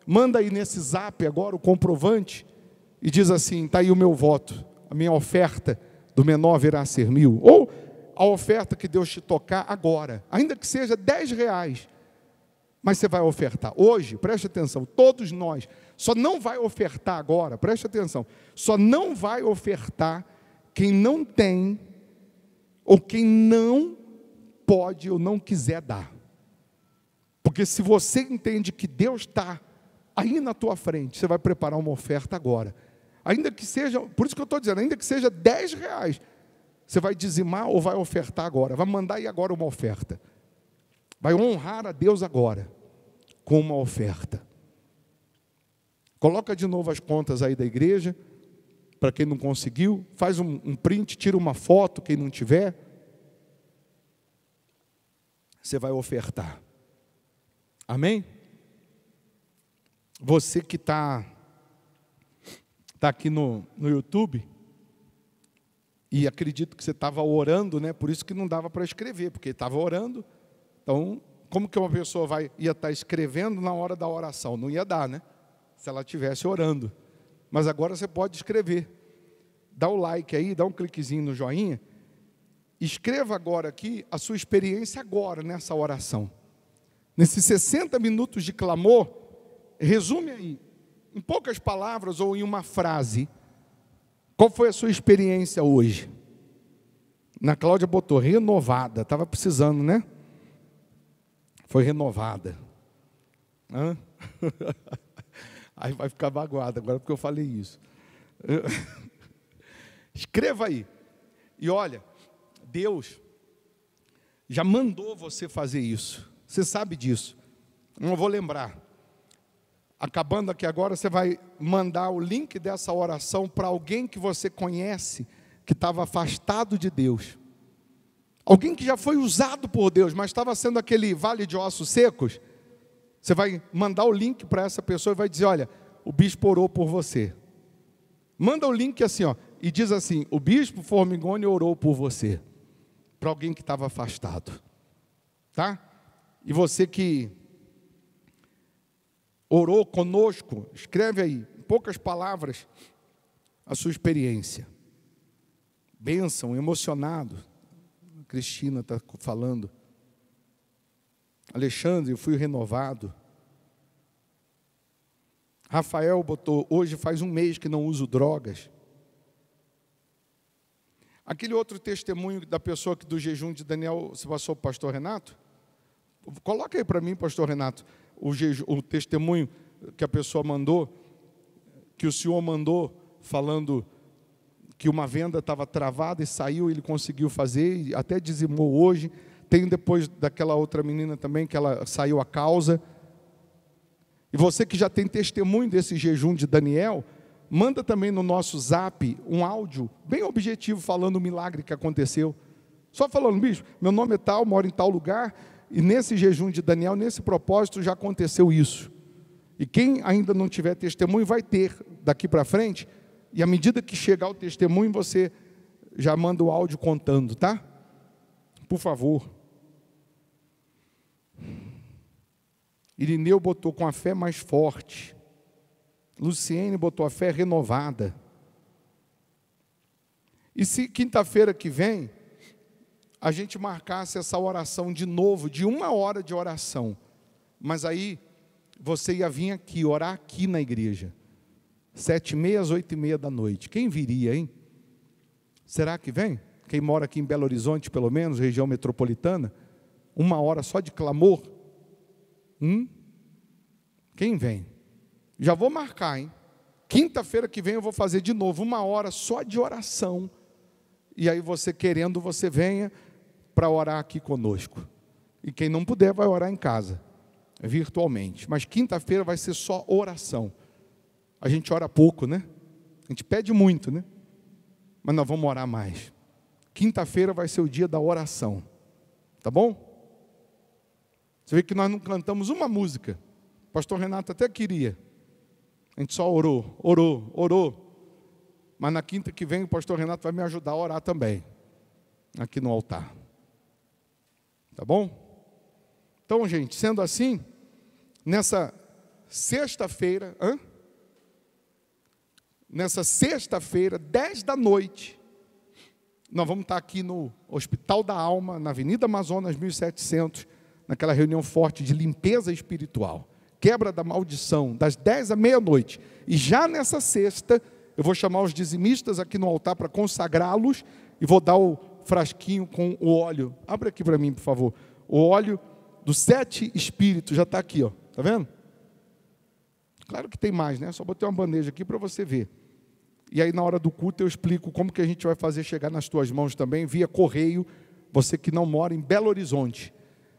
manda aí nesse zap agora o comprovante e diz assim: está aí o meu voto, a minha oferta do menor virar a ser mil, ou a oferta que Deus te tocar agora, ainda que seja dez reais, mas você vai ofertar. Hoje, preste atenção, todos nós, só não vai ofertar agora, preste atenção, só não vai ofertar quem não tem, ou quem não pode ou não quiser dar. Porque se você entende que Deus está aí na tua frente, você vai preparar uma oferta agora. Ainda que seja, por isso que eu estou dizendo, ainda que seja dez reais, você vai dizimar ou vai ofertar agora, vai mandar aí agora uma oferta. Vai honrar a Deus agora, com uma oferta. Coloca de novo as contas aí da igreja, para quem não conseguiu, faz um, um print, tira uma foto, quem não tiver, você vai ofertar. Amém? Você que está tá aqui no, no YouTube, e acredito que você estava orando, né? Por isso que não dava para escrever, porque estava orando, então como que uma pessoa vai, ia estar tá escrevendo na hora da oração? Não ia dar, né? Se ela estivesse orando. Mas agora você pode escrever. Dá o like aí, dá um cliquezinho no joinha. Escreva agora aqui a sua experiência agora nessa oração. Nesses sessenta minutos de clamor, resume aí, em poucas palavras ou em uma frase, qual foi a sua experiência hoje? Na Cláudia botou, renovada, estava precisando, né? Foi renovada. Hã? Aí vai ficar magoado agora porque eu falei isso. Escreva aí. E olha, Deus já mandou você fazer isso. Você sabe disso. Não vou lembrar. Acabando aqui agora, você vai mandar o link dessa oração para alguém que você conhece, que estava afastado de Deus. Alguém que já foi usado por Deus, mas estava sendo aquele vale de ossos secos. Você vai mandar o link para essa pessoa e vai dizer: olha, o bispo orou por você. Manda o link assim, ó, e diz assim: o bispo Formigoni orou por você. Para alguém que estava afastado. Tá? E você que orou conosco, escreve aí, em poucas palavras, a sua experiência. Bênção, emocionado. A Cristina está falando. Alexandre, eu fui renovado. Rafael botou, hoje faz um mês que não uso drogas. Aquele outro testemunho da pessoa que do jejum de Daniel se passou para o pastor Renato, coloca aí para mim, pastor Renato, o, jejum, o testemunho que a pessoa mandou, que o senhor mandou, falando que uma venda estava travada e saiu, ele conseguiu fazer, e até dizimou hoje. Tem depois daquela outra menina também, que ela saiu a causa. E você que já tem testemunho desse jejum de Daniel, manda também no nosso zap um áudio bem objetivo, falando o milagre que aconteceu. Só falando, bicho, meu nome é tal, moro em tal lugar, e nesse jejum de Daniel, nesse propósito, já aconteceu isso. E quem ainda não tiver testemunho, vai ter daqui para frente, e à medida que chegar o testemunho, você já manda o áudio contando, tá? Por favor. Irineu botou com a fé mais forte. Luciene botou a fé renovada. E se quinta-feira que vem, a gente marcasse essa oração de novo, de uma hora de oração, mas aí você ia vir aqui, orar aqui na igreja, sete e meia às oito e meia da noite, quem viria, hein? Será que vem? Quem mora aqui em Belo Horizonte, pelo menos, região metropolitana, uma hora só de clamor, hum? Quem vem? Já vou marcar, hein? Quinta-feira que vem eu vou fazer de novo uma hora só de oração. E aí você querendo, você venha para orar aqui conosco. E quem não puder vai orar em casa, virtualmente. Mas quinta-feira vai ser só oração. A gente ora pouco, né? A gente pede muito, né? Mas nós vamos orar mais. Quinta-feira vai ser o dia da oração. Tá bom? Você vê que nós não cantamos uma música. O pastor Renato até queria. A gente só orou, orou, orou. Mas na quinta que vem o pastor Renato vai me ajudar a orar também, aqui no altar. Tá bom? Então, gente, sendo assim, nessa sexta-feira, hã? Nessa sexta-feira, dez da noite, nós vamos estar aqui no Hospital da Alma, na Avenida Amazonas mil e setecentos, naquela reunião forte de limpeza espiritual. Quebra da maldição, das dez à meia-noite, e já nessa sexta, eu vou chamar os dizimistas aqui no altar para consagrá-los, e vou dar o frasquinho com o óleo, abre aqui para mim, por favor, o óleo dos sete espíritos, já está aqui, ó. Tá vendo? Claro que tem mais, né? Só botei uma bandeja aqui para você ver, e aí na hora do culto eu explico como que a gente vai fazer chegar nas tuas mãos também, via correio, você que não mora em Belo Horizonte.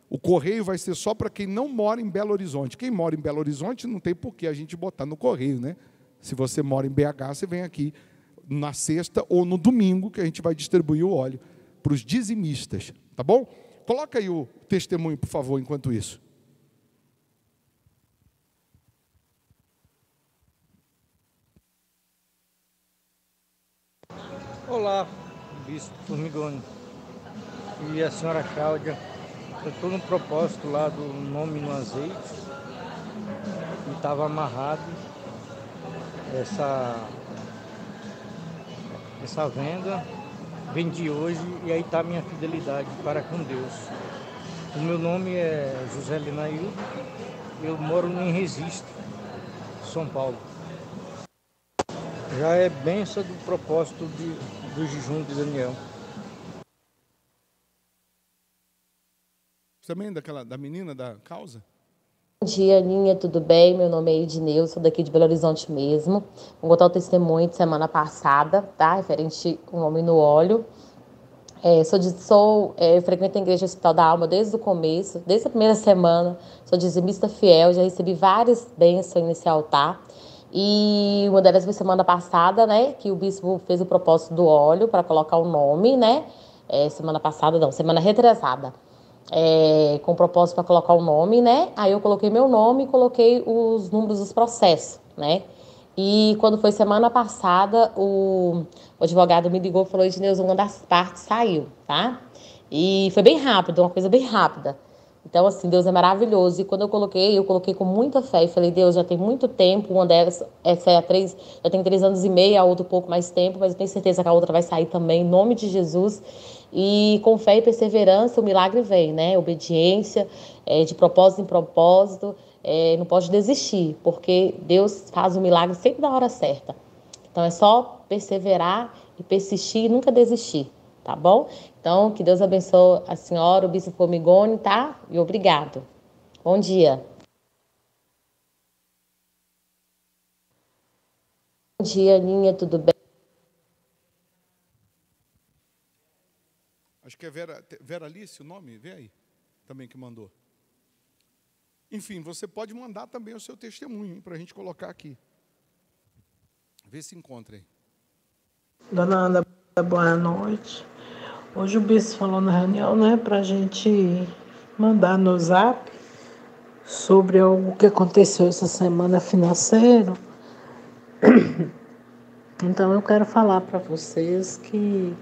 O correio vai ser só para quem não mora em Belo Horizonte. Quem mora em Belo Horizonte não tem por que a gente botar no correio, né? Se você mora em B H, você vem aqui na sexta ou no domingo que a gente vai distribuir o óleo para os dizimistas, tá bom? Coloca aí o testemunho, por favor, enquanto isso. Olá, Bispo Formigoni e a senhora Cláudia. Eu estou no propósito lá do nome no azeite, e estava amarrado essa, essa venda, vendi hoje, e aí está a minha fidelidade para com Deus. O meu nome é José Linaildo, eu moro em Resisto, São Paulo. Já é benção do propósito de, do jejum de Daniel. Também daquela, da menina, da causa? Bom dia, Aninha, tudo bem? Meu nome é Edneu, sou daqui de Belo Horizonte mesmo. Vou contar o testemunho de semana passada, tá? Referente ao nome no óleo. É, sou de, sou, é, eu frequento a Igreja Hospital da Alma desde o começo, desde a primeira semana. Sou dizimista fiel, já recebi várias bênçãos nesse altar. E uma delas foi semana passada, né? Que o bispo fez o propósito do óleo para colocar o nome, né? É, semana passada, não, semana retrasada. É, com propósito para colocar o nome, né? Aí eu coloquei meu nome e coloquei os números dos processos, né? E quando foi semana passada, o, o advogado me ligou e falou: Edneu, uma das partes saiu, tá? E foi bem rápido, uma coisa bem rápida. Então, assim, Deus é maravilhoso. E quando eu coloquei, eu coloquei com muita fé. E falei: Deus, já tem muito tempo. Uma delas, essa é a três, já tem três anos e meio, a outra um pouco mais tempo. Mas eu tenho certeza que a outra vai sair também, em nome de Jesus. E com fé e perseverança, o milagre vem, né? Obediência, é, de propósito em propósito. é, não pode desistir, porque Deus faz o milagre sempre na hora certa. Então é só perseverar e persistir e nunca desistir, tá bom? Então que Deus abençoe a senhora, o bispo Formigoni, tá? E obrigado. Bom dia. Bom dia, Aninha, tudo bem? Acho que é Vera, Vera Alice o nome, vê aí, também que mandou. Enfim, você pode mandar também o seu testemunho para a gente colocar aqui. Vê se encontra aí. Dona Ana, boa noite. Hoje o bispo falou na reunião, né, para a gente mandar no zap sobre o que aconteceu essa semana financeiro. Então eu quero falar para vocês que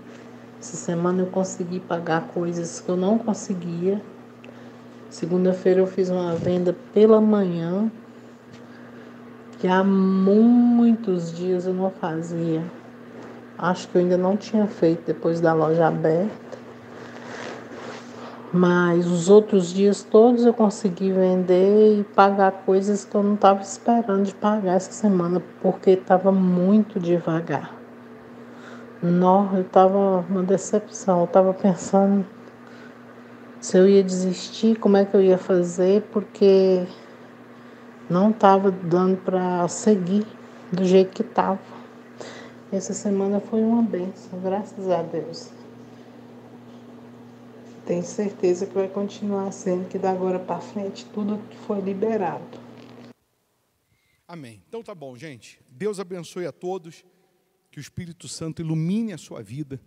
essa semana eu consegui pagar coisas que eu não conseguia. Segunda-feira eu fiz uma venda pela manhã, que há muitos dias eu não fazia. Acho que eu ainda não tinha feito depois da loja aberta. Mas os outros dias todos eu consegui vender e pagar coisas que eu não estava esperando de pagar essa semana, porque estava muito devagar. Nossa, eu estava uma decepção, eu estava pensando se eu ia desistir, como é que eu ia fazer, porque não estava dando para seguir do jeito que estava. Essa semana foi uma bênção, graças a Deus. Tenho certeza que vai continuar sendo, que da agora para frente tudo que foi liberado. Amém. Então tá bom, gente. Deus abençoe a todos. Que o Espírito Santo ilumine a sua vida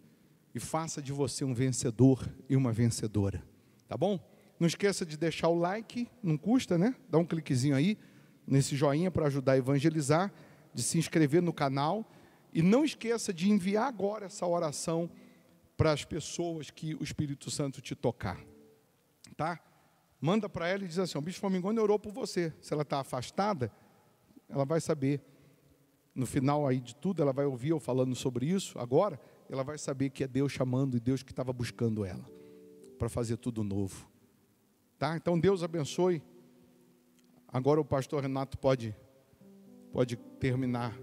e faça de você um vencedor e uma vencedora, tá bom? Não esqueça de deixar o like, não custa, né? Dá um cliquezinho aí nesse joinha para ajudar a evangelizar, de se inscrever no canal e não esqueça de enviar agora essa oração para as pessoas que o Espírito Santo te tocar, tá? Manda para ela e diz assim, o bispo Formigoni orou por você. Se ela está afastada, ela vai saber. No final aí de tudo, ela vai ouvir eu falando sobre isso agora, ela vai saber que é Deus chamando e Deus que estava buscando ela para fazer tudo novo. Tá? Então, Deus abençoe. Agora o pastor Renato pode, pode terminar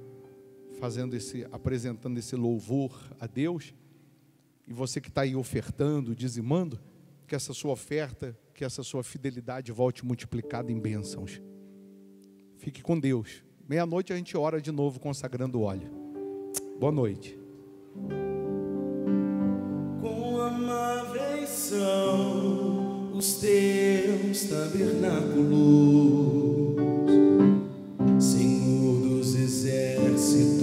fazendo esse, apresentando esse louvor a Deus. E você que está aí ofertando, dizimando, que essa sua oferta, que essa sua fidelidade volte multiplicada em bênçãos. Fique com Deus. Meia-noite a gente ora de novo consagrando o óleo. Boa noite. Com amáveis são os teus tabernáculos, Senhor dos exércitos.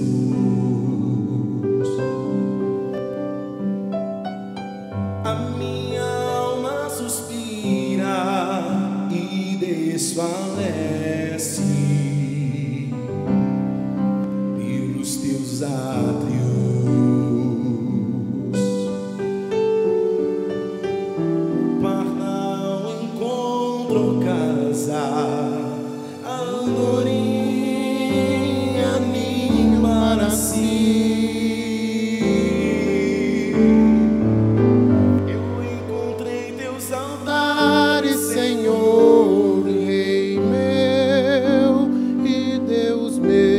A minha alma suspira e desfalece. Átrios, mas não encontro casa, a andorinha me nasci. Eu encontrei teus altares, Senhor, Rei meu e Deus meu.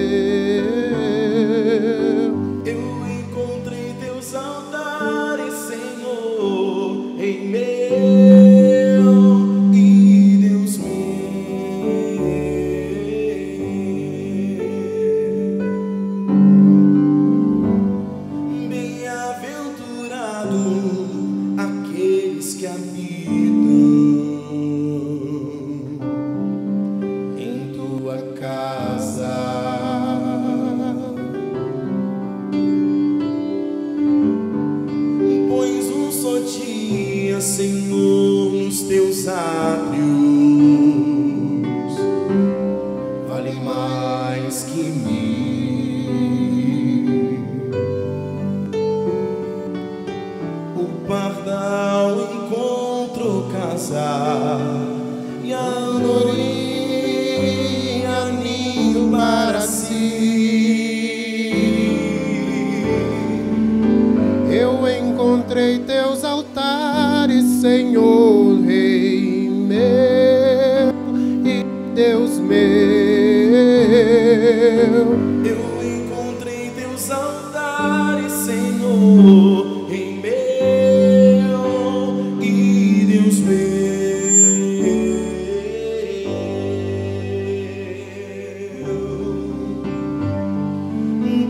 Eu encontrei teus altares, Senhor, em meu e Deus meu.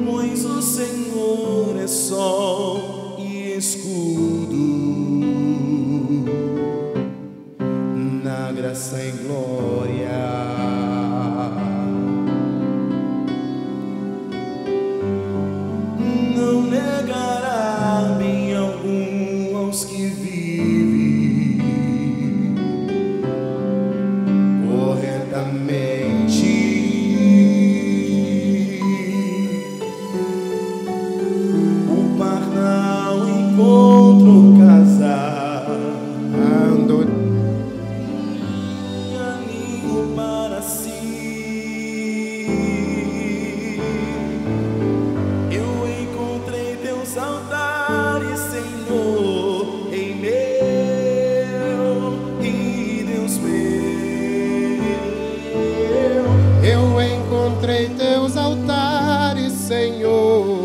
Pois o Senhor é sol e escudo, na graça e glória. Outro casado, amigo para si. Eu encontrei teus altares, Senhor, em meu e Deus meu. Eu encontrei teus altares, Senhor.